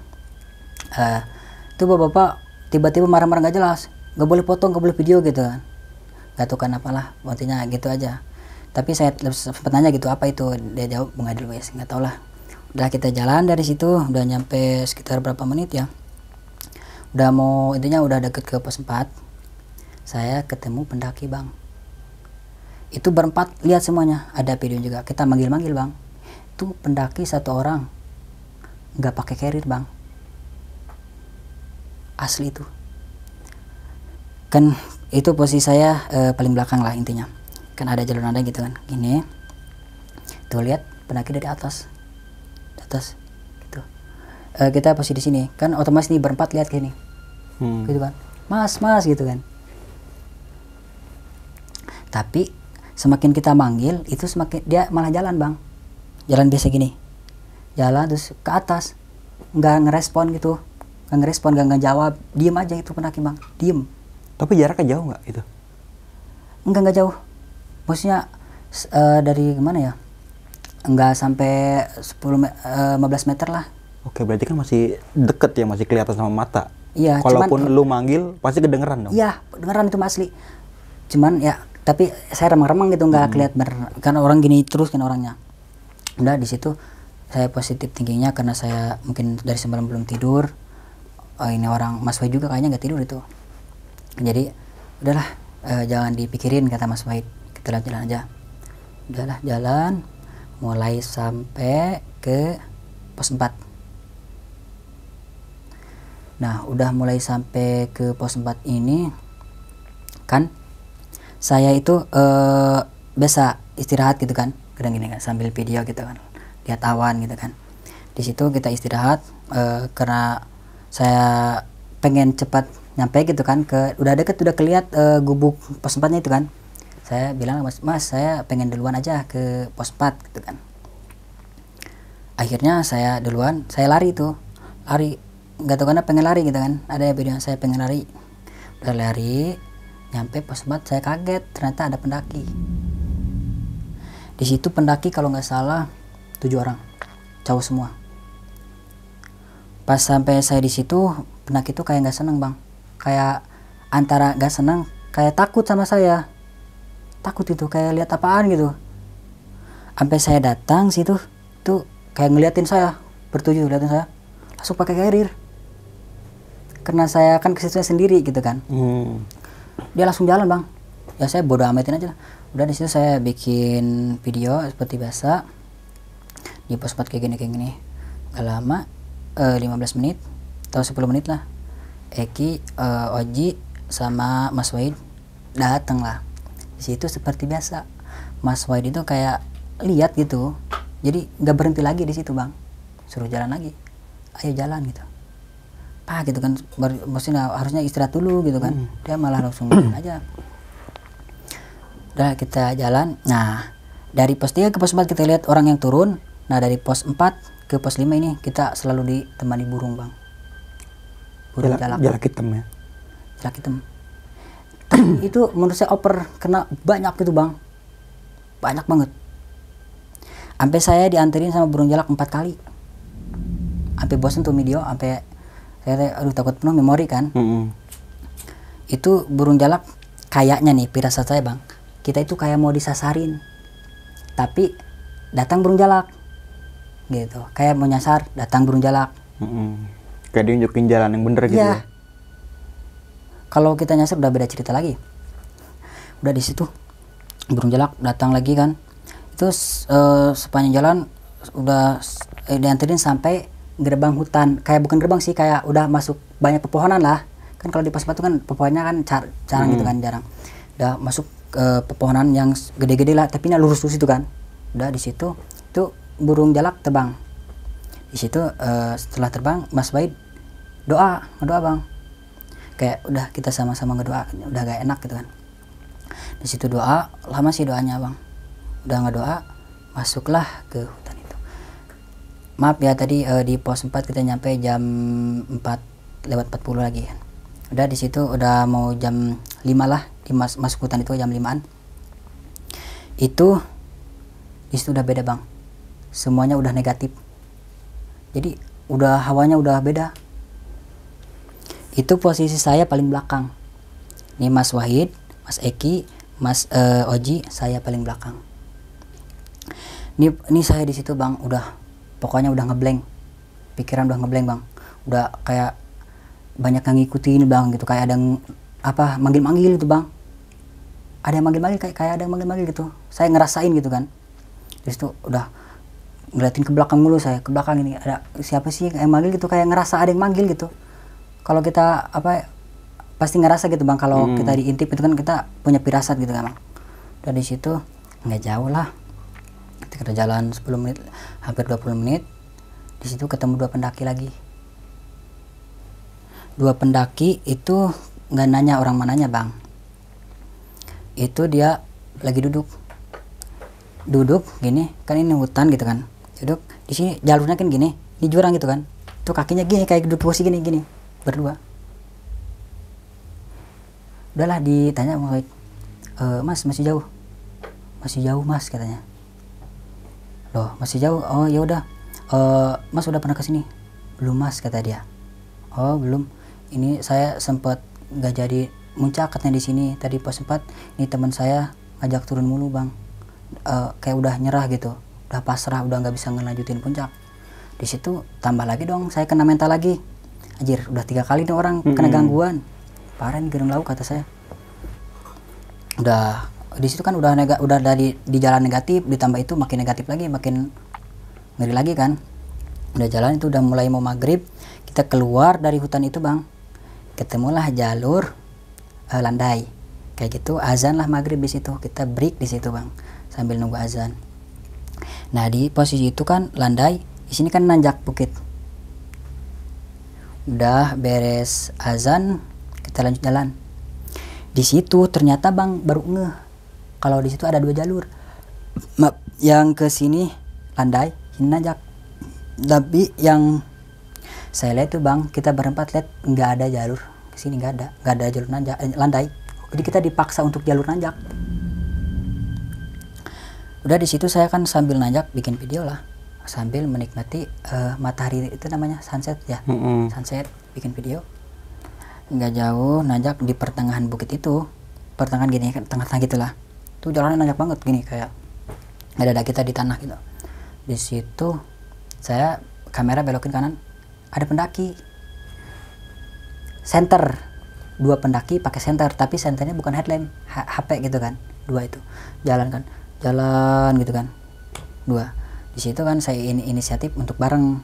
tuh bapak tiba-tiba marah-marah nggak jelas, nggak boleh potong, nggak boleh video gitu kan. Nggak tahu kan apalah, intinya gitu aja. Tapi saya sempat nanya gitu apa itu, dia jawab bunga edelweiss, nggak tahu lah. Udah kita jalan dari situ, udah nyampe sekitar berapa menit ya. Udah mau intinya udah deket ke pos 4. Saya ketemu pendaki bang. Itu berempat, lihat semuanya, ada video juga, kita manggil-manggil bang. Itu pendaki 1 orang nggak pakai carrier bang, asli itu kan. Itu posisi saya paling belakang lah intinya kan, ada jalur nada gitu kan, gini tuh lihat pendaki dari atas gitu. Kita posisi di sini kan otomatis nih berempat lihat gini, gitu kan, mas gitu kan. Tapi semakin kita manggil itu semakin dia malah jalan bang, jalan biasa gini, jalan terus ke atas, nggak ngerespon gitu, nggak ngerespon, nggak jawab, diem aja itu pendaki bang, diem. Tapi jaraknya jauh nggak itu? Nggak jauh, maksudnya dari gimana ya? Enggak sampai 15 meter lah. Oke, berarti kan masih deket ya, masih kelihatan sama mata. Iya, kalaupun cuman, lu manggil pasti kedengeran dong. Iya, kedengeran itu asli. Cuman ya, tapi saya remang-remang gitu, nggak kelihatan karena orang gini terus kan orangnya. Udah di situ saya positif tingginya karena saya mungkin dari semalam belum tidur. Oh, ini orang Mas Wahid juga kayaknya nggak tidur itu. Jadi udahlah, jangan dipikirin kata Mas Wahid. Kita lihat jalan aja. Udahlah jalan. Mulai sampai ke pos 4. Nah, udah mulai sampai ke pos 4 ini kan saya itu biasa istirahat gitu kan, kadang gini kan sambil video gitu kan, lihat awan gitu kan. Di situ kita istirahat karena saya pengen cepat nyampe gitu kan, ke udah deket, udah kelihatan gubuk pos 4-nya itu kan. Saya bilang, mas saya pengen duluan aja ke pos 4 gitu kan. Akhirnya saya duluan, saya lari tuh, lari nggak tahu karena pengen lari gitu kan, ada video saya pengen lari, udah lari nyampe pos 4 saya kaget ternyata ada pendaki di situ. Pendaki kalau nggak salah 7 orang, cowok semua. Pas sampai saya di situ, pendaki tuh kayak nggak seneng bang, kayak antara nggak seneng kayak takut sama saya. Takut itu, kayak lihat apaan gitu. Sampai saya datang situ tuh kayak ngeliatin saya, bertujuh ngeliatin saya, langsung pakai carrier. Karena saya kan kesitunya sendiri gitu kan. Dia langsung jalan bang. Ya saya bodo amatin aja lah. Udah di situ saya bikin video seperti biasa. Di pos 4 kayak gini. Gak lama, 15 menit atau 10 menit lah. Eki, Oji sama Mas Wahid datang lah. Di situ seperti biasa Mas Wahid itu kayak lihat gitu, jadi nggak berhenti lagi di situ bang, suruh jalan lagi, ayo jalan gitu, pak gitu kan, maksudnya harusnya istirahat dulu gitu kan, dia malah langsung jalan aja. Udah kita jalan, nah dari pos 3 ke pos 4 kita lihat orang yang turun, nah dari pos 4 ke pos 5 ini kita selalu ditemani burung bang, burung jalak hitam ya, jalak hitam. Itu menurut saya oper, kena banyak gitu bang, banyak banget. Sampai saya dianterin sama burung jalak 4 kali, sampai bosan tuh video, sampai saya aduh takut penuh memori kan. Itu burung jalak kayaknya nih firasat saya bang, kita itu kayak mau disasarin tapi datang burung jalak gitu, kayak mau nyasar datang burung jalak. Kayak diunjukin jalan yang bener gitu ya. Kalau kita nyasar udah beda cerita lagi. Udah di situ burung jalak datang lagi kan. Itu sepanjang jalan udah dianterin sampai gerbang hutan. Kayak bukan gerbang sih, kayak udah masuk banyak pepohonan lah. Kan kalau di pos 4 itu kan pepohonannya kan jarang gitu kan, jarang. Udah masuk pepohonan yang gede-gede lah, tapi ini lurus-lurus itu kan. Udah di situ itu burung jalak terbang. Di situ setelah terbang Mas Wahid doa bang. Kayak udah kita sama-sama ngedoa, udah gak enak gitu kan. Di situ doa, lama sih doanya bang. Udah ngedoa, masuklah ke hutan itu. Maaf ya tadi di pos 4 kita nyampe jam 4:40 lagi kan. Udah di situ udah mau jam 5 lah, masuk hutan itu jam 5-an. Itu di situ udah beda bang. Semuanya udah negatif. Jadi udah hawanya udah beda. Itu posisi saya paling belakang. Ini Mas Wahid, Mas Eki, Mas Oji, saya paling belakang. Ini saya di situ bang, udah pokoknya udah ngeblank, pikiran udah ngeblank bang, udah kayak banyak yang ngikutin bang gitu, kayak ada yang apa manggil-manggil gitu bang, ada yang manggil-manggil kayak ada yang manggil-manggil gitu, saya ngerasain gitu kan. Di situ udah ngeliatin ke belakang mulu saya, ke belakang ini ada siapa sih yang manggil gitu, kayak ngerasa ada yang manggil gitu. Kalau kita apa pasti ngerasa gitu bang, kalau kita diintip itu kan kita punya firasat gitu kan bang. Dari situ nggak jauh lah, Sekitar jalan 10 menit, hampir 20 menit. Di situ ketemu dua pendaki lagi. Dua pendaki itu nggak nanya orang mananya, Bang. Itu dia lagi duduk. Duduk gini, kan ini hutan gitu kan. Duduk di sini, jalurnya kan gini, di jurang gitu kan. Tuh kakinya gini, kayak duduk posisi gini-gini, berdua. Udahlah ditanya, Mas masih jauh? Masih jauh, Mas, katanya. Loh, masih jauh? Oh, ya udah. Mas udah pernah kesini? Belum, Mas, kata dia. Oh, belum. Ini saya sempat nggak jadi muncak katanya di sini. Tadi pas sempat, ini teman saya ngajak turun mulu, Bang. Kayak udah nyerah gitu. Udah pasrah, udah nggak bisa ngelanjutin puncak. Di situ tambah lagi dong, saya kena mental lagi. Anjir, udah 3 kali nih orang kena gangguan. Parah nih Gunung Lawu, kata saya. Udah di situ kan udah di jalan negatif, ditambah itu makin negatif lagi, makin ngeri lagi kan. Udah jalan itu udah mulai mau maghrib, kita keluar dari hutan itu, Bang. Ketemulah jalur landai kayak gitu. Azan lah maghrib di situ, kita break di situ, Bang, sambil nunggu azan. Nah di posisi itu kan landai, di sini kan nanjak bukit. Udah beres azan, kita lanjut jalan. Di situ ternyata, Bang, baru ngeh kalau di situ ada 2 jalur, yang ke sini landai, ini nanjak. Tapi yang saya lihat tuh, Bang, kita berempat lihat nggak ada jalur kesini, nggak ada jalur nanjak, landai. Jadi kita dipaksa untuk jalur nanjak. Udah di situ saya kan sambil nanjak bikin video lah, sambil menikmati matahari itu namanya sunset ya, sunset, bikin video. Nggak jauh nanjak di pertengahan bukit itu, pertengahan gini kan, tengah-tengah gitulah. Tuh jalannya nanjak banget gini, kayak ada kita di tanah gitu. Di situ saya kamera belokin kanan, ada pendaki senter, 2 pendaki pakai senter, tapi senternya bukan headlamp, HP gitu kan. 2 itu jalan kan, jalan gitu kan, 2. Di situ kan saya inisiatif untuk bareng.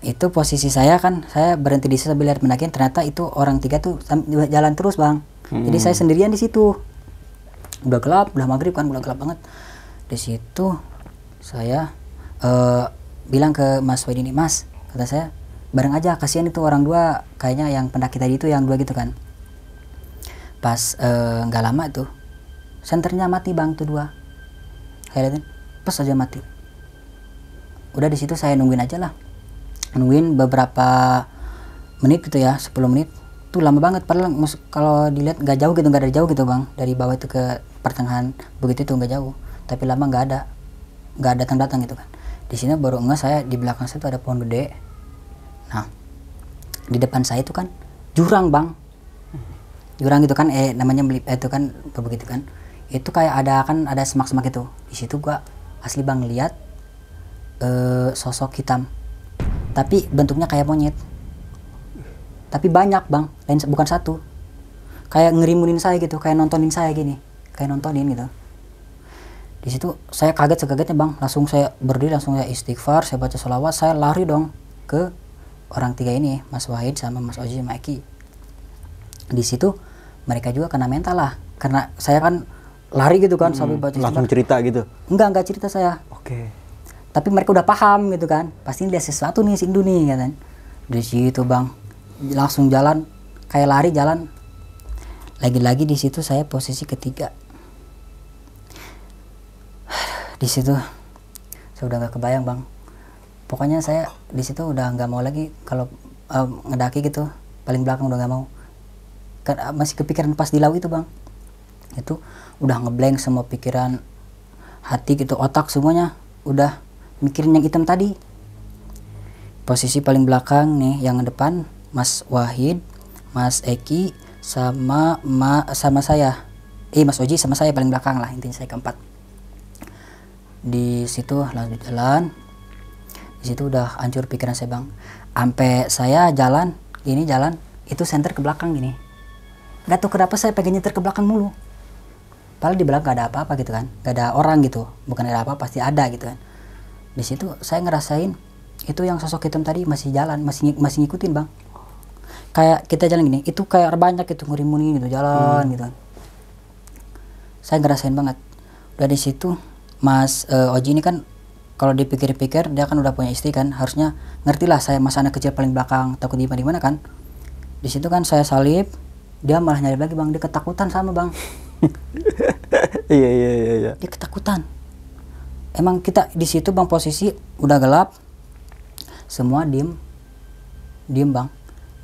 Itu posisi saya kan, saya berhenti di situ sambil lihat pendakian. Ternyata itu orang 3 tuh jalan terus, Bang. Jadi saya sendirian di situ. Udah gelap, udah maghrib kan, udah gelap banget. Di situ saya bilang ke Mas Wahid ini, Mas, kata saya, bareng aja, kasihan itu orang 2, kayaknya yang pendaki tadi itu yang 2 gitu kan. Pas nggak lama tuh senternya mati, Bang, tuh 2. Saya liatin, pas aja mati. Udah di situ saya nungguin aja lah, nungguin beberapa menit gitu ya, 10 menit. Tuh lama banget, padahal kalau dilihat nggak jauh gitu, nggak ada jauh gitu, Bang, dari bawah itu ke pertengahan begitu itu nggak jauh, tapi lama nggak ada datang gitu kan. Di sini baru enggak, saya di belakang saya itu ada pohon gede. Nah di depan saya itu kan jurang, Bang, jurang gitu kan, namanya melip itu kan, begitu kan. Itu kayak ada kan, ada semak-semak itu. Di situ gua asli, Bang, lihat sosok hitam, tapi bentuknya kayak monyet, tapi banyak, Bang, bukan 1. Kayak ngerimunin saya gitu, kayak nontonin saya gini, kayak nontonin gitu. Di situ saya kaget, sekagetnya, Bang, langsung saya berdiri, langsung saya istighfar, saya baca sholawat, saya lari dong ke orang 3 ini, Mas Wahid sama Mas Oji sama Eki. Di situ mereka juga kena mental lah, karena saya kan lari gitu kan, sambil baca langsung cerita gitu. Enggak cerita saya. Oke. Tapi mereka udah paham gitu kan, pasti lihat sesuatu nih si Indu nih kan. Di situ, Bang, langsung jalan kayak lari jalan. Lagi-lagi di situ saya posisi ketiga. Di situ saya udah nggak kebayang, Bang. Pokoknya saya di situ udah nggak mau lagi kalau ngedaki gitu, paling belakang udah nggak mau. Masih kepikiran pas di Lawu itu, Bang, itu udah ngeblank semua pikiran, hati gitu, otak semuanya udah mikirin yang hitam tadi. Posisi paling belakang nih, yang depan Mas Wahid, Mas Eki sama saya, Mas Oji sama saya paling belakang lah, intinya saya keempat. Di situ lanjut jalan, di situ udah hancur pikiran saya, Bang, sampai saya jalan itu senter ke belakang gini. Nggak tahu kenapa saya pengen nyetir ke belakang mulu. Padahal di belakang gak ada apa-apa gitu kan. Gak ada orang gitu. Bukan ada apa, pasti ada gitu kan. Di situ saya ngerasain itu yang sosok hitam tadi masih jalan, masih ngikutin, Bang. Kayak kita jalan gini, itu kayak banyak gitu, ngerimunin gitu, jalan gitu kan. Saya ngerasain banget. Udah di situ Mas Oji ini kan kalau dipikir-pikir dia kan udah punya istri kan, harusnya ngertilah saya mas anak kecil paling belakang takut di mana kan. Di situ kan saya salib, dia malah nyalip lagi bang, dia ketakutan sama bang. Iya. Dia ketakutan. Emang kita di situ bang posisi udah gelap, semua diem bang,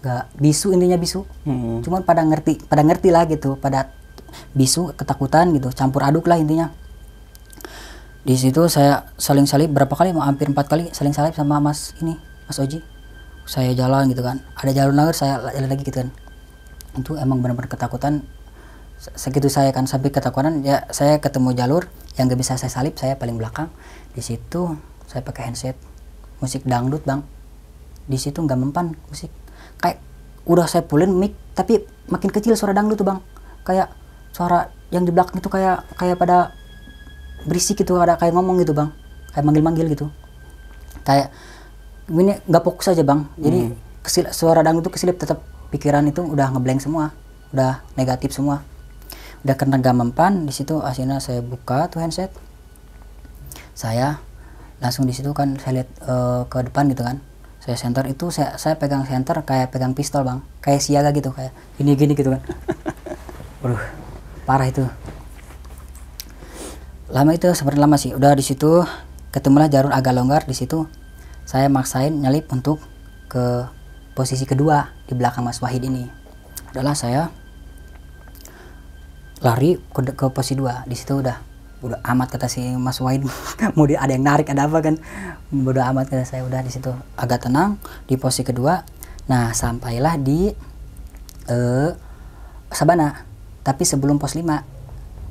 nggak bisu intinya bisu. Cuman pada ngerti lah gitu, pada bisu ketakutan gitu, campur aduk lah intinya. Di situ saya saling salib berapa kali, hampir 4 kali saling salib sama mas ini, Mas Oji. Saya jalan gitu kan, ada jalur nagar saya jalan lagi gitu kan. Itu emang benar-benar ketakutan. Segitu saya kan sampai ketakutan ya, saya ketemu jalur yang gak bisa saya salib, saya paling belakang. Di situ saya pakai handset, musik dangdut bang. Di situ nggak mempan musik, kayak udah saya pulin mic tapi makin kecil suara dangdut tuh bang. Kayak suara yang di belakang itu kayak pada berisik gitu, ada kayak ngomong gitu bang, kayak manggil-manggil gitu, kayak ini nggak fokus aja bang. Jadi suara dangdut itu kesilip, tetap pikiran itu udah ngeblank semua, udah negatif semua, udah kena gak mempan. Di situ akhirnya saya buka tuh handset, saya langsung di situ kan saya lihat ke depan gitu kan, saya senter itu saya pegang senter kayak pegang pistol bang, kayak siaga gitu, kayak gini gitu kan. Waduh parah itu. Lama itu sebenarnya lama sih. Udah di situ ketemulah jalur agak longgar. Di situ saya maksain nyelip untuk ke posisi kedua di belakang Mas Wahid ini. Udahlah saya lari ke posisi 2. Di situ udah amat kata si Mas Wahid. Mau ada yang narik ada apa kan? Udah amat kata saya. Udah di situ agak tenang di posisi kedua. Nah sampailah di Sabana. Tapi sebelum pos 5.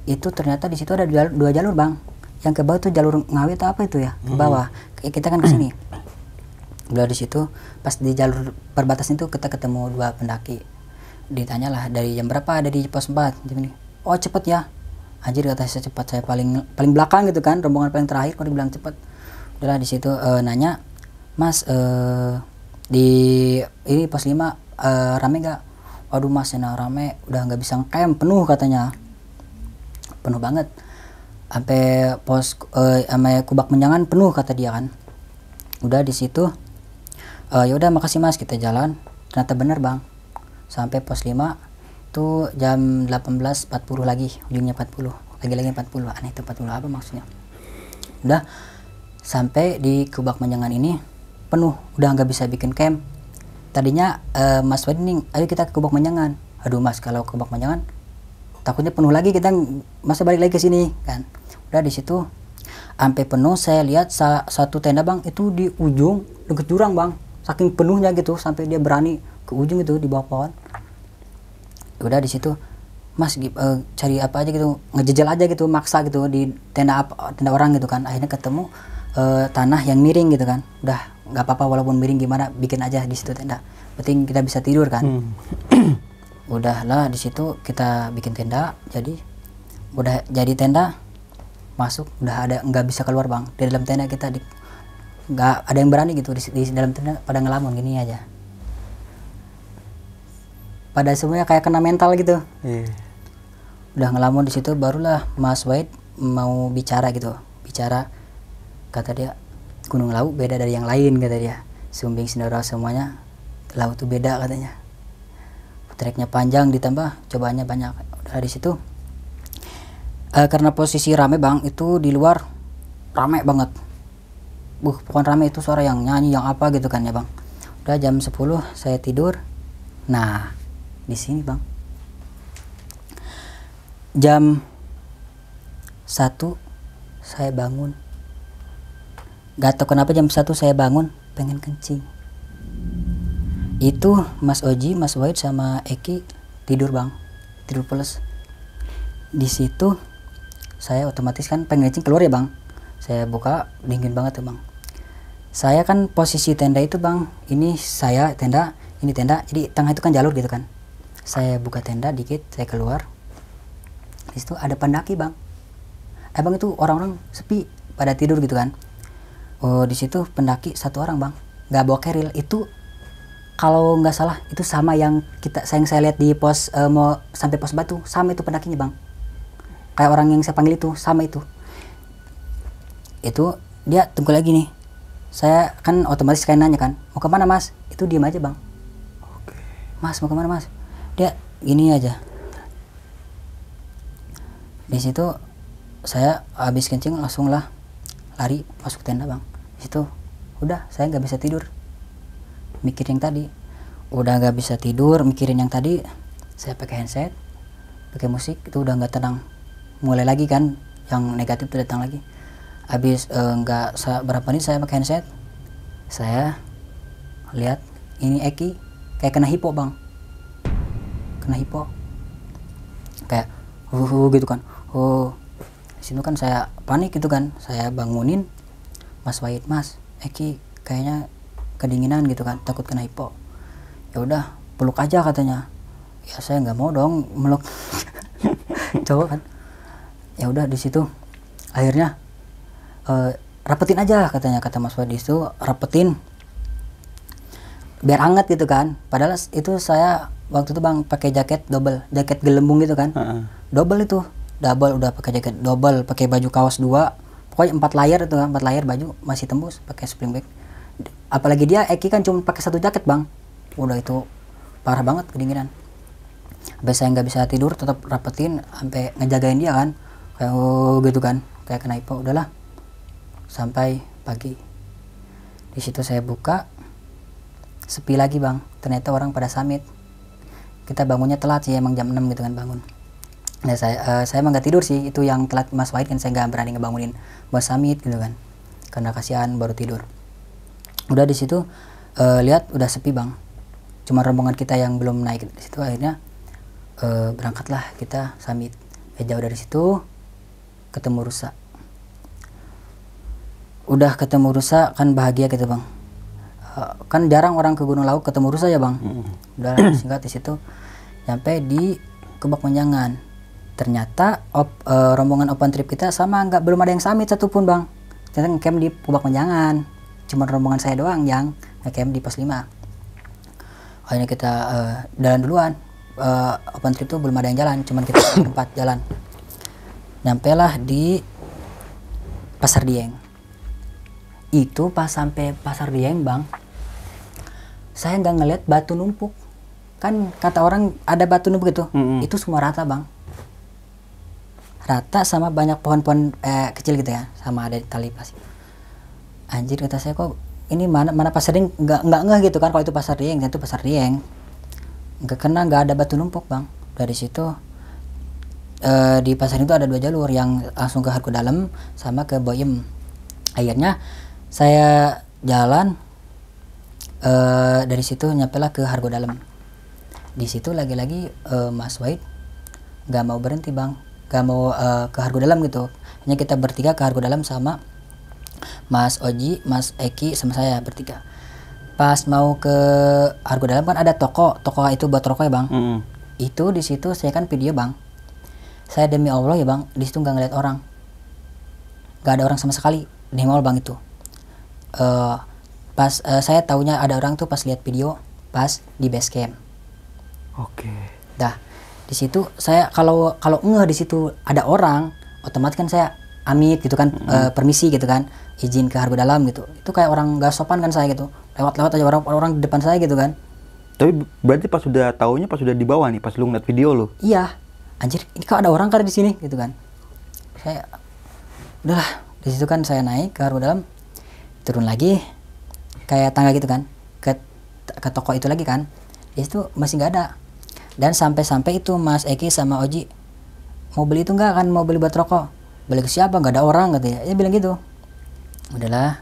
Itu ternyata di situ ada 2 jalur bang, yang ke bawah itu jalur Ngawi atau apa itu ya, ke bawah kita kan ke sini. Udah di situ pas di jalur perbatasan itu kita ketemu 2 pendaki. Ditanyalah dari jam berapa ada di pos 4 jam ini. Oh cepet ya, anjir kata saya, cepat saya paling belakang gitu kan, rombongan paling terakhir kalau dibilang cepet. Udahlah di situ nanya mas di ini pos 5 rame gak? Waduh mas ya rame, udah nggak bisa ngecamp, penuh katanya, penuh banget sampai pos sama Kubak Menjangan penuh kata dia kan. Udah di situ ya udah makasih mas, kita jalan. Ternyata bener bang, sampai pos 5 tuh jam 18.40 lagi, ujungnya 40 lagi 40, aneh itu 40 apa maksudnya. Udah sampai di Kubak Menjangan ini penuh, udah nggak bisa bikin camp. Tadinya mas Wedding ayo kita ke Kubak Menjangan, aduh mas kalau ke Kubak Menjangan takutnya penuh lagi, kita masa balik lagi ke sini kan. Udah di situ sampai penuh, saya lihat satu tenda bang itu di ujung deket jurang bang, saking penuhnya gitu sampai dia berani ke ujung itu di bawah pohon. Udah di situ mas cari apa aja gitu, ngejejel aja gitu, maksa gitu di tenda orang gitu kan. Akhirnya ketemu tanah yang miring gitu kan. Udah nggak apa-apa walaupun miring gimana, bikin aja di situ tenda, penting kita bisa tidur kan. Udahlah di situ kita bikin tenda, udah jadi tenda masuk, udah ada nggak bisa keluar bang di dalam tenda. Kita nggak ada yang berani gitu di dalam tenda, pada ngelamun gini aja, pada semuanya kayak kena mental gitu. Udah ngelamun di situ, barulah Mas Wahid mau bicara gitu. Bicara kata dia, Gunung Lawu beda dari yang lain kata dia, Sumbing, Sindoro semuanya Lawu tuh beda katanya, treknya panjang ditambah cobaannya banyak. Udah di situ karena posisi rame bang, itu di luar rame banget, bukan rame itu suara yang nyanyi yang apa gitu kan ya bang. Udah jam 10 saya tidur. Nah di sini bang jam 1 saya bangun, gak tau kenapa jam 1 saya bangun pengen kencing. Itu Mas Oji, Mas Wahid sama Eki tidur bang, tidur pulas. Di situ saya otomatis kan pengen kencing keluar ya bang, saya buka dingin banget tuh bang. Saya kan posisi tenda itu bang, ini saya tenda, ini tenda, jadi tengah itu kan jalur gitu kan. Saya buka tenda dikit, saya keluar. Di situ ada pendaki bang, abang itu orang-orang sepi pada tidur gitu kan. Oh di situ pendaki 1 orang bang, nggak bawa keril itu. Kalau nggak salah itu sama yang saya lihat di pos mau sampai pos batu, sama itu pendakinya bang, kayak orang yang saya panggil itu sama itu. itu dia tunggu lagi nih. Saya kan otomatis kayak nanya kan, mau kemana mas? Itu diem aja bang. Oke. Mas mau kemana mas? Dia gini aja. Di situ saya habis kencing langsung lah lari masuk tenda bang. Di situ udah saya nggak bisa tidur, mikirin yang tadi. Udah nggak bisa tidur mikirin yang tadi, saya pakai handset, pakai musik, itu udah nggak tenang. Mulai lagi kan yang negatif itu datang lagi. Habis nggak berapa menit saya pakai handset, saya lihat ini Eki kayak kena hipo bang, kena hipo kayak gitu kan. Di situ kan saya panik gitu kan, saya bangunin Mas Wahid, Mas Eki kayaknya kedinginan gitu kan, takut kena hipo. Ya udah peluk aja katanya. Ya saya nggak mau dong meluk cowok kan. Ya udah di situ akhirnya rapetin aja katanya, kata Mas Wahid itu rapetin biar anget gitu kan. Padahal itu saya waktu itu bang pakai jaket double, jaket gelembung gitu kan, double itu double, udah pakai jaket double, pakai baju kaos dua, pokoknya 4 layer itu kan, 4 layer baju masih tembus pakai spring bag. Apalagi dia Eki kan cuma pakai 1 jaket bang, udah itu parah banget kedinginan. Habis saya nggak bisa tidur tetap rapetin sampai ngejagain dia kan, kayak gitu kan, kayak kena hipo. Udahlah sampai pagi. Di situ saya buka, sepi lagi bang, ternyata orang pada summit. Kita bangunnya telat sih emang, jam 6 gitu kan bangun. Nah saya emang gak tidur sih, itu yang telat Mas Wahid kan, saya gak berani ngebangunin buat summit gitu kan, karena kasihan baru tidur. Udah di situ lihat udah sepi bang, cuma rombongan kita yang belum naik. Di situ akhirnya berangkatlah kita summit. Jauh dari situ ketemu rusa. Udah ketemu rusa kan bahagia gitu bang, kan jarang orang ke Gunung Lawu ketemu rusa ya bang. Udah singkat di situ sampai di Kubak Menjangan. Ternyata rombongan open trip kita sama, nggak belum ada yang summit satupun bang. Ternyata ngecamp di Kubak Menjangan, cuma rombongan saya doang yang ngecamp di pos 5. Akhirnya kita jalan duluan, open trip tuh belum ada yang jalan, cuman kita tempat jalan. Nyampe lah di Pasar Dieng. Itu pas sampai Pasar Dieng bang, saya nggak ngeliat batu numpuk. Kan kata orang ada batu numpuk gitu, itu semua rata bang, rata sama banyak pohon-pohon kecil gitu ya, sama ada tali plastik. Anjir kata saya, kok ini mana Pasar Dieng nggak ngeh gitu kan, kalau itu Pasar Dieng itu Pasar Dieng. Nggak kena, nggak ada batu numpuk bang. Dari situ di pasar itu ada 2 jalur, yang langsung ke Hargo Dalem sama ke Boyem. Akhirnya saya jalan dari situ nyampelah ke Hargo Dalem. Di situ lagi-lagi Mas Wahid nggak mau berhenti bang, nggak mau ke Hargo Dalem gitu. Hanya kita bertiga ke Hargo Dalem sama Mas Oji, Mas Eki sama saya bertiga. Pas mau ke Hargo Dalem kan ada toko itu buat rokok ya bang. Itu di situ saya kan video bang. Saya demi Allah ya bang, di situ nggak ngeliat orang, nggak ada orang sama sekali di mall bang itu. Pas saya taunya ada orang tuh pas lihat video pas di base camp. Oke. Dah di situ saya kalau ngeh di situ ada orang, otomatis kan saya amit gitu kan, permisi gitu kan, izin ke Hargo Dalem gitu. Itu kayak orang nggak sopan kan saya gitu, lewat-lewat aja orang di depan saya gitu kan. Tapi berarti pas sudah taunya pas sudah di bawah nih, pas lu ngeliat video lu. Iya, anjir ini kok ada orang kan di sini gitu kan. Saya udahlah. Di situ kan saya naik ke Hargo Dalem, turun lagi kayak tangga gitu kan, ke toko itu lagi kan. Di situ masih nggak ada. Dan sampai-sampai itu Mas Eki sama Oji mau beli itu nggak kan, mau beli buat rokok. Beli ke siapa, nggak ada orang katanya. Dia bilang gitu. Udahlah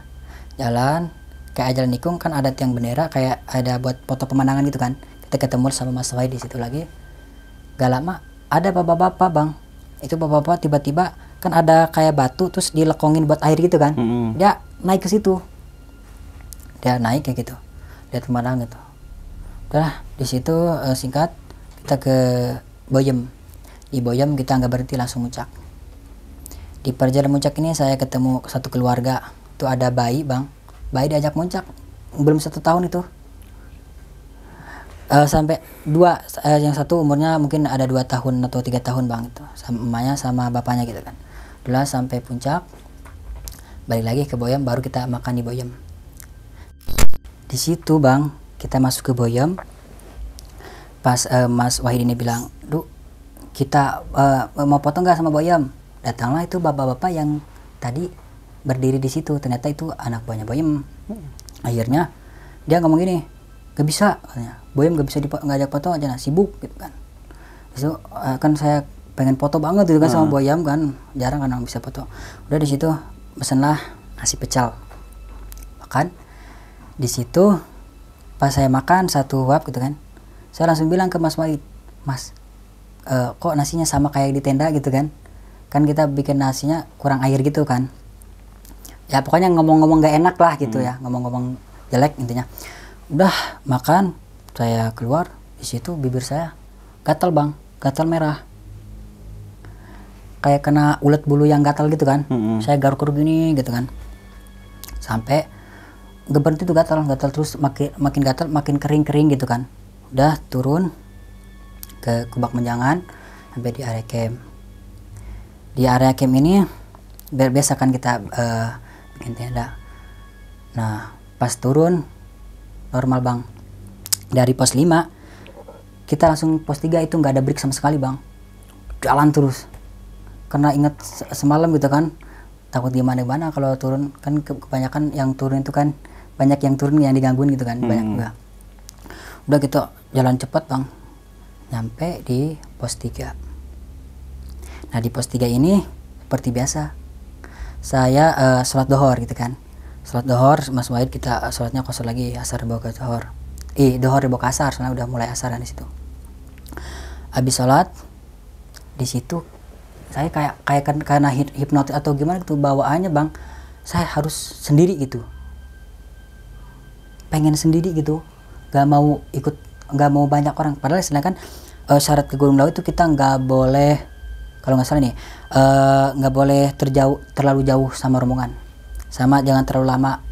jalan kayak jalan nikung kan, ada tiang bendera kayak ada buat foto pemandangan gitu kan. Kita ketemu sama Mas Wahid di situ lagi. Gak lama ada bapak-bapak bang. Itu bapak-bapak tiba-tiba kan ada kayak batu terus dilekongin buat air gitu kan. Dia naik ke situ, dia naik kayak gitu, lihat pemandangan gitu. Udah di situ singkat kita ke Boyem. Di Boyem kita nggak berhenti, langsung muncak. Di perjalanan muncak ini saya ketemu satu keluarga, itu ada bayi bang, bayi diajak muncak belum 1 tahun itu. Sampai dua, yang satu umurnya mungkin ada 2 tahun atau 3 tahun bang itu, sama emaknya sama bapaknya gitu kan. Udah sampai puncak balik lagi ke Boyem, baru kita makan di Boyem. Di situ bang, kita masuk ke Boyem. Pas Mas Wahid ini bilang, "Duh, kita mau potong gak sama Boyem?" Datanglah itu bapak-bapak yang tadi berdiri di situ, ternyata itu anak buahnya Boyem. Akhirnya dia ngomong gini, "Gak bisa, katanya. Boyem gak bisa ngajak foto aja, nah, sibuk gitu kan." Itu kan saya pengen foto banget gitu kan sama Boyem kan, jarang kan bisa foto. Udah di situ pesenlah nasi pecal, makan di situ. Pas saya makan satu uap gitu kan, saya langsung bilang ke Mas Wahid, "Mas, kok nasinya sama kayak di tenda gitu kan? Kan kita bikin nasinya kurang air gitu kan." Ya pokoknya ngomong-ngomong gak enak lah gitu ya, ngomong-ngomong jelek intinya. Udah makan, saya keluar, di situ bibir saya gatal bang, gatal merah. Kayak kena ulet bulu yang gatal gitu kan. Saya garuk-garuk gini gitu kan. Sampai geber itu gatal terus makin gatal, makin kering-kering gitu kan. Udah turun ke Kubak Menjangan, sampai di area camp. Di area camp ini biasa kan kita bikin tenda. Nah pas turun normal bang, dari pos 5 kita langsung pos 3 itu nggak ada break sama sekali bang, jalan terus karena inget semalam gitu kan, takut gimana-gimana kalau turun kan. Kebanyakan yang turun itu kan banyak yang turun yang digangguin gitu kan, banyak juga. Udah gitu jalan cepet bang, nyampe di pos 3. Nah di pos 3 ini seperti biasa saya sholat dohor gitu kan. Sholat dohor Mas Wahid, kita sholatnya kosor lagi, asar dibawa ke dohor. Dohor dibawa ke asar, soalnya udah mulai asaran di situ. Habis sholat di situ saya kayak karena hipnotis atau gimana gitu bawaannya bang, saya harus sendiri gitu, pengen sendiri gitu, gak mau ikut, gak mau banyak orang. Padahal sedangkan syarat ke Gunung Lawu itu kita gak boleh, kalau nggak salah nih, nggak boleh terlalu jauh sama rombongan, sama jangan terlalu lama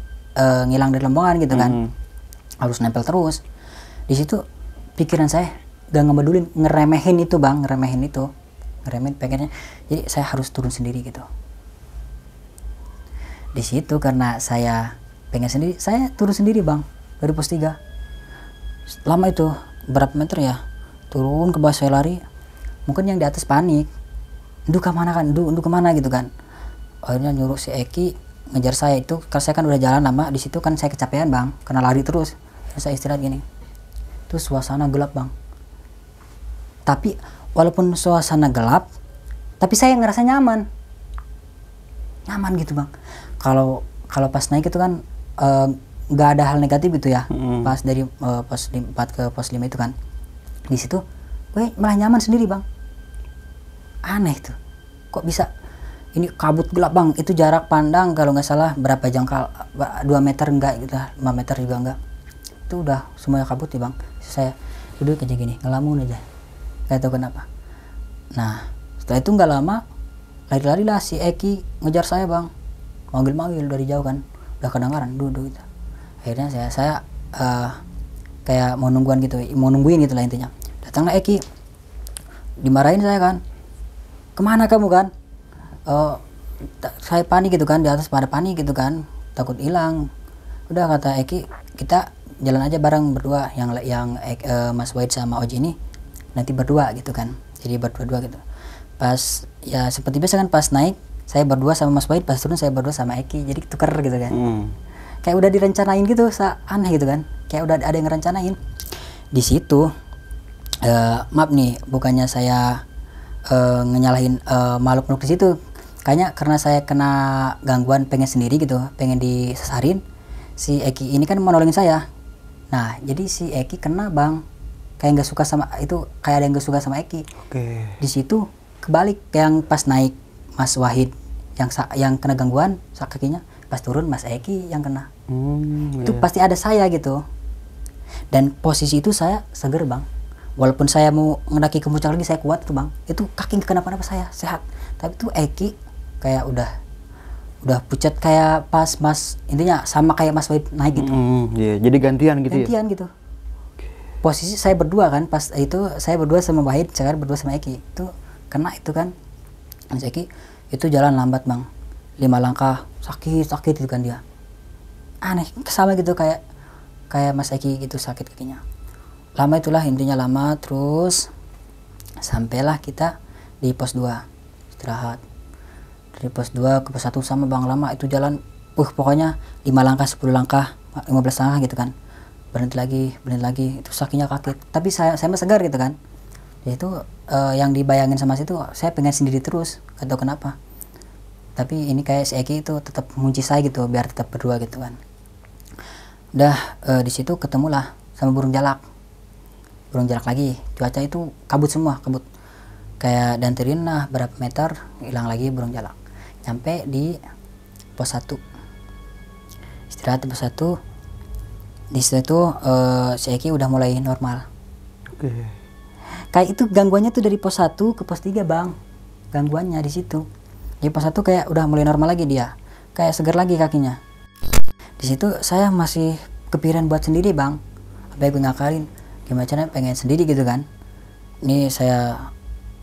ngilang dari rombongan gitu kan, harus nempel terus. Di situ pikiran saya gak ngebedulin, ngeremehin itu bang, ngeremehin pengennya, jadi saya harus turun sendiri gitu. Di situ karena saya pengen sendiri, saya turun sendiri bang dari pos 3. Lama itu berapa meter ya, turun ke bawah saya lari, mungkin yang di atas panik. "Duh kemana kan, duh kemana gitu kan." Akhirnya nyuruh si Eki ngejar saya itu, karena saya kan udah jalan lama. Di situ kan saya kecapean bang, karena lari terus. Terus saya istirahat gini. Terus suasana gelap bang. Tapi walaupun suasana gelap, tapi saya ngerasa nyaman. Nyaman gitu bang. Kalau pas naik itu kan nggak ada hal negatif gitu ya. Pas dari pos 4 ke pos 5 itu kan. Di situ gue malah nyaman sendiri bang. Aneh tuh, kok bisa ini kabut gelap bang, itu jarak pandang kalau nggak salah berapa jengkal, 2 meter enggak gitu lah, 5 meter juga enggak, itu udah semuanya kabut ya bang. Saya duduk aja gini ngelamun aja, nggak tahu kenapa. Nah setelah itu nggak lama lari-lari lah si Eki ngejar saya bang, manggil-manggil dari jauh kan, udah kedengaran duduk gitu. Akhirnya saya kayak mau nungguan gitu, mau nungguin gitu lah intinya. Datanglah Eki, dimarahin saya kan, "Kemana kamu kan?" Saya panik gitu kan, di atas pada panik gitu kan, takut hilang. Udah kata Eki, "Kita jalan aja bareng berdua, yang Mas Wahid sama Oji ini nanti berdua gitu kan." Jadi berdua gitu. Pas ya seperti biasa kan, pas naik saya berdua sama Mas Wahid, pas turun saya berdua sama Eki. Jadi tuker gitu kan. Kayak udah direncanain gitu, aneh gitu kan. Kayak udah ada yang ngerencanain. Di situ maaf nih, bukannya saya ngenyalahin makhluk di situ, kayaknya karena saya kena gangguan pengen sendiri gitu, pengen disesarin. Si Eki ini kan mau nolongin saya, nah jadi si Eki kena bang, kayak nggak suka sama itu, kayak ada yang nggak suka sama Eki. Okay. Di situ kebalik yang pas naik Mas Wahid yang kena gangguan kakinya, pas turun Mas Eki yang kena. Itu yeah. Pasti ada saya gitu, dan posisi itu saya seger bang. Walaupun saya mau ngedaki ke puncak lagi, saya kuat tuh bang. Itu kaki kenapa-napa saya sehat. Tapi tuh Eki kayak udah pucat kayak pas Mas, intinya sama kayak Mas Wahid naik gitu. Yeah, jadi gantian gitu. Gantian ya? Gitu. Okay. Posisi saya berdua kan, pas itu saya berdua sama Wahid, saya berdua sama Eki. Itu kena itu kan. Mas Eki itu jalan lambat bang, 5 langkah, 1 sakit gitu kan dia. Aneh, sama gitu kayak Mas Eki gitu, sakit kakinya. Lama itulah, intinya lama, terus sampailah kita di pos 2 istirahat. Dari pos 2 ke pos 1 sama Bang Lama itu jalan pokoknya 5 langkah, 10 langkah, 15 langkah gitu kan. Berhenti lagi, itu kakinya kaget. Tapi saya masih segar gitu kan. Dia itu yang dibayangin sama saya itu saya pengen sendiri terus, gak tahu kenapa. Tapi ini kayak si Eki itu tetap mengunci saya gitu, biar tetap berdua gitu kan. Udah di situ ketemulah sama burung jalak. Burung jalak lagi, cuaca itu kabut semua, kabut. Kayak danterin lah berapa meter, hilang lagi burung jalak. Nyampe di pos 1. Istirahat di pos 1. Di situ si Eki udah mulai normal. Oke. Kayak itu gangguannya tuh dari pos 1 ke pos 3, Bang. Gangguannya di situ. Di pos 1 kayak udah mulai normal lagi dia, kayak segar lagi kakinya. Di situ saya masih kepikiran buat sendiri, Bang. Apa gue ngakalin gimana caranya pengen sendiri gitu kan. Ini saya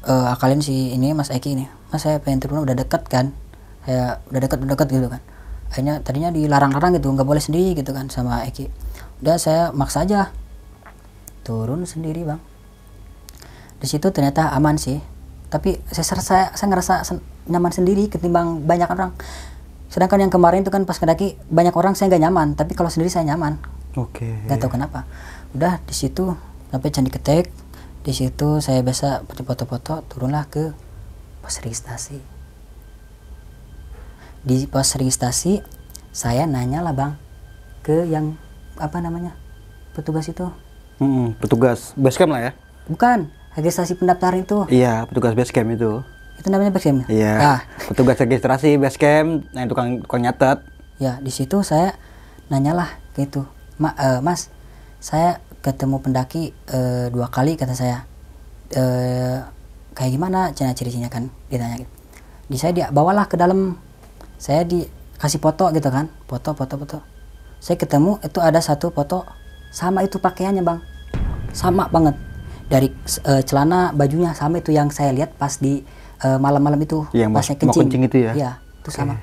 akalin si ini Mas Eki ini, Mas saya pengen turun udah deket kan, saya udah deket gitu kan. Akhirnya tadinya dilarang-larang gitu, nggak boleh sendiri gitu kan sama Eki. Udah saya maksa aja turun sendiri, Bang. Di situ ternyata aman sih, tapi saya ngerasa nyaman sendiri ketimbang banyak orang. Sedangkan yang kemarin itu kan pas kedaki banyak orang saya nggak nyaman, tapi kalau sendiri saya nyaman. Oke. Nggak tahu kenapa. Udah di situ sampai Candi Cetho, di situ saya biasa foto-foto, turunlah ke pos registrasi. Di pos registrasi saya nanyalah, Bang, ke yang apa namanya petugas itu. Petugas basecamp lah ya? Bukan, registrasi pendaftaran itu. Iya, petugas basecamp itu. Itu namanya basecamp. Iya. Nah. Petugas registrasi basecamp, nah tukang nyatet. Ya, di situ saya nanyalah ke itu, Mas, saya ketemu pendaki 2 kali kata saya. Kayak gimana ciri-cirinya kan? Ditanya gitu. Di saya bawalah ke dalam. Saya dikasih foto gitu kan, foto. Saya ketemu itu ada satu foto sama itu pakaiannya, Bang. Sama banget. Dari celana, bajunya sama itu yang saya lihat pas di malam-malam itu, pas saya kencing itu ya. Iya, itu okay. Sama.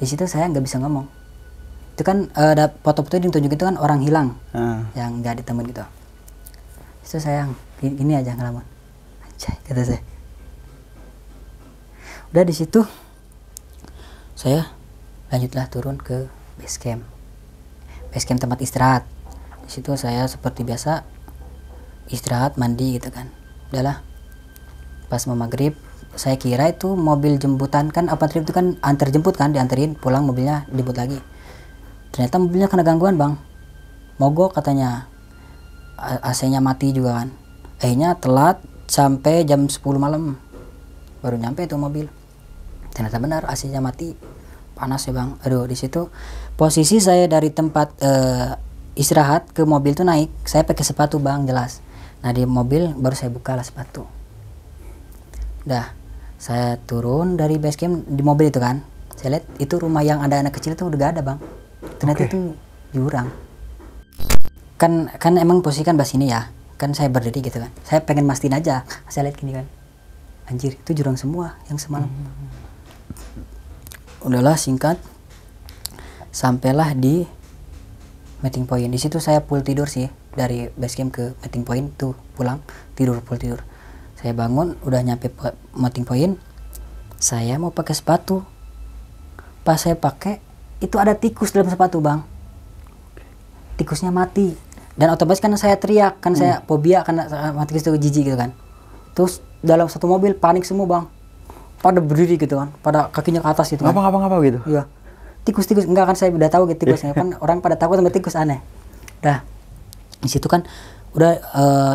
Di situ saya nggak bisa ngomong. Itu kan ada foto-foto ditunjukin itu kan orang hilang yang nggak ditemuin gitu. Itu sayang, gini aja ngelamun. Anjay, kata saya. Udah di situ saya lanjutlah turun ke base camp. Base camp tempat istirahat. Di situ saya seperti biasa istirahat, mandi gitu kan. Udahlah. Pas mau maghrib, saya kira itu mobil jemputan kan, apa trip itu kan antar jemput kan, dianterin pulang mobilnya dijemput lagi. Ternyata mobilnya kena gangguan, Bang. Mogok katanya. AC-nya mati juga kan. Akhirnya telat sampai jam 10 malam. Baru nyampe itu mobil. Ternyata benar AC-nya mati. Panas ya, Bang. Aduh, di situ posisi saya dari tempat istirahat ke mobil tuh naik. Saya pakai sepatu, Bang, jelas. Nah, di mobil baru saya bukalah sepatu. Udah, saya turun dari base camp di mobil itu kan. Saya lihat itu rumah yang ada anak kecil itu udah gak ada, Bang. Ternyata itu jurang. Kan emang posisi kan bahas ini ya. Kan saya berdiri gitu kan. Saya pengen mastiin aja. Saya lihat gini kan. Anjir, itu jurang semua yang semalam. Udahlah singkat. Sampailah di meeting point. Di situ saya full tidur sih. Dari base camp ke meeting point tuh pulang tidur, full tidur. Saya bangun, udah nyampe meeting point, saya mau pakai sepatu. Pas saya pakai, itu ada tikus dalam sepatu, Bang. Tikusnya mati. Dan otomatis karena saya teriak, kan saya fobia karena tikus itu jijik gitu kan. Terus dalam satu mobil panik semua, Bang. Pada berdiri gitu kan, pada kakinya ke atas gitu kan. Ngapa gitu? Iya. Tikus enggak kan, saya udah tahu gitu tikusnya kan, orang pada takut sama tikus, aneh. Dah. Di situ kan udah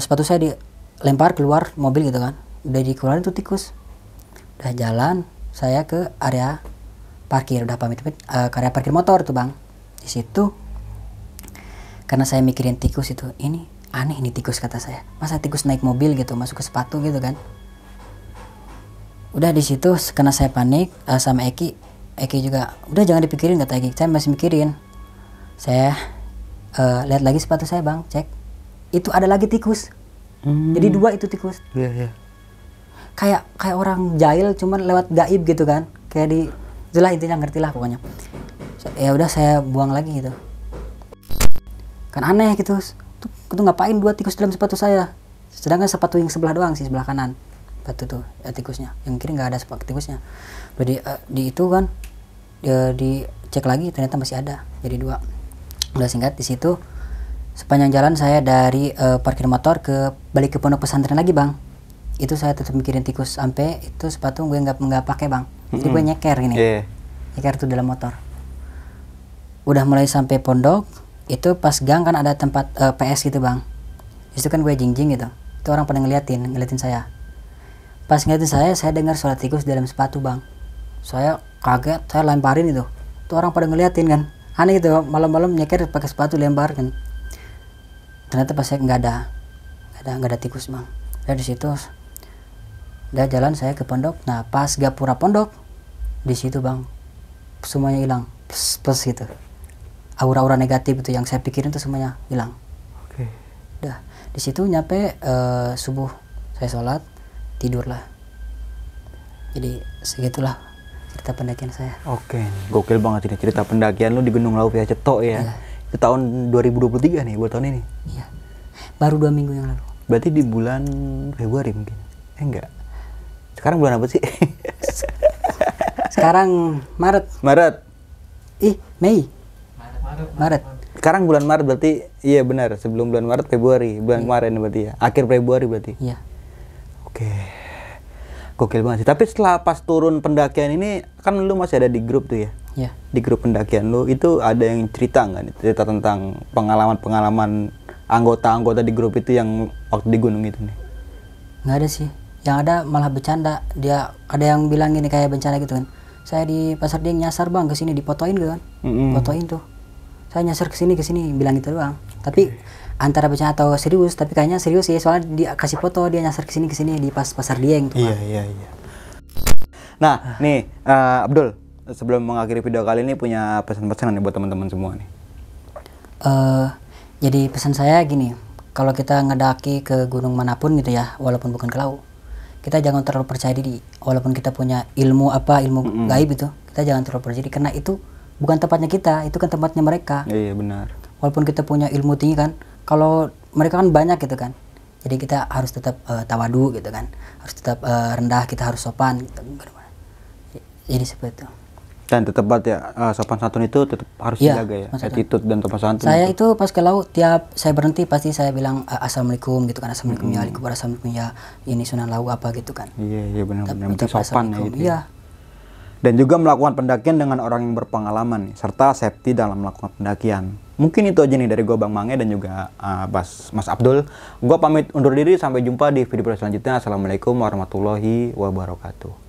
sepatu saya lempar keluar mobil gitu kan, udah dikeluarin tuh tikus. Udah jalan saya ke area parkir, udah pamit ke area parkir motor tuh, Bang. Di situ karena saya mikirin tikus itu, ini aneh nih tikus kata saya, masa tikus naik mobil gitu, masuk ke sepatu gitu kan. Udah di situ karena saya panik sama Eki juga, udah jangan dipikirin kata Eki, saya masih mikirin. Saya lihat lagi sepatu saya, Bang, cek, itu ada lagi tikus. Jadi 2 itu tikus. Iya. Kayak orang jahil cuman lewat gaib gitu kan. Kayak di Itulah intinya, ngertilah pokoknya. Ya udah saya buang lagi gitu. Kan aneh gitu. Tuh ngapain dua tikus dalam sepatu saya? Sedangkan sepatu yang sebelah doang sih, sebelah kanan. Sepatu tuh tikusnya. Yang kiri nggak ada sepatu tikusnya. Jadi di itu kan dicek lagi ternyata masih ada. Jadi dua. Udah singkat di situ sepanjang jalan saya dari parkir motor ke balik ke pondok pesantren lagi, Bang. Itu saya tetap mikirin tikus sampai itu sepatu gue nggak pakai, Bang. Jadi gue nyeker gini. Yeah. Nyeker tuh dalam motor. Udah mulai sampai pondok itu pas gang kan ada tempat PS gitu, Bang. Di situ kan gue jingjing gitu. Itu orang pada ngeliatin saya. Pas ngeliatin saya dengar suara tikus dalam sepatu, Bang. Saya kaget, saya lemparin itu. Itu orang pada ngeliatin kan. Aneh gitu, malam-malam nyeker pakai sepatu lempar kan. Ternyata pas saya nggak ada tikus, Bang. Dari situ udah jalan saya ke pondok. Nah pas gapura pondok di situ, Bang, semuanya hilang, plus gitu. Aura-aura negatif itu yang saya pikirin tuh semuanya hilang. Oke. Okay. Udah di situ nyampe subuh saya sholat tidur lah. Jadi segitulah cerita pendakian saya. Oke. Okay. Gokil banget ini cerita pendakian lu di Gunung Lawu ya Cetho ya. Iya. Itu tahun 2023 nih, buat tahun ini. Iya. Baru 2 minggu yang lalu. Berarti di bulan Februari mungkin? Enggak. Sekarang bulan apa sih? Sekarang Maret. Ih, Mei. Maret. Sekarang bulan Maret berarti, iya benar. Sebelum bulan Maret, Februari. Bulan kemarin berarti ya. Akhir Februari berarti. Iya. Oke. Gokil banget sih. Tapi setelah pas turun pendakian ini, kan lu masih ada di grup tuh ya? Iya. Di grup pendakian lu, itu ada yang cerita nggak nih? Cerita tentang pengalaman-pengalaman anggota-anggota di grup itu yang waktu di gunung itu nih? Nggak ada sih. Yang ada malah bercanda. Dia ada yang bilang gini kayak bencana gitu kan. Saya di Pasar Dieng nyasar, Bang, kesini dipotoin gitu kan. Fotoin tuh. Saya nyasar kesini bilang gitu doang. Tapi antara bercanda atau serius, tapi kayaknya serius sih. Soalnya dia kasih foto dia nyasar kesini di Pasar Dieng tuh. Iya. Nah, nih Abdul, sebelum mengakhiri video kali ini punya pesan-pesan nih buat teman-teman semua nih. Jadi pesan saya gini, kalau kita ngedaki ke gunung manapun gitu ya, walaupun bukan ke Lawu, kita jangan terlalu percaya diri. Walaupun kita punya ilmu gaib itu, kita jangan terlalu percaya diri karena itu bukan tempatnya kita, itu kan tempatnya mereka. Iya, benar. Walaupun kita punya ilmu tinggi kan, kalau mereka kan banyak gitu kan. Jadi kita harus tetap tawadu gitu kan. Harus tetap rendah, kita harus sopan gitu. Jadi seperti itu. Dan tetap ya sopan santun itu tetap harus dijaga ya. Attitude dan sopan santun. Saya itu pas ke Lawu tiap saya berhenti pasti saya bilang assalamualaikum gitu kan. Assalamualaikum ya, waalaikumsalam, assalamualaikum ya. Ini sunan Lawu apa gitu kan. Iya benar-benar sopan ya gitu. Iya. Dan juga melakukan pendakian dengan orang yang berpengalaman serta safety dalam melakukan pendakian. Mungkin itu aja nih dari gua Bang Mange dan juga Mas Abdul. Gua pamit undur diri, sampai jumpa di video selanjutnya. Assalamualaikum warahmatullahi wabarakatuh.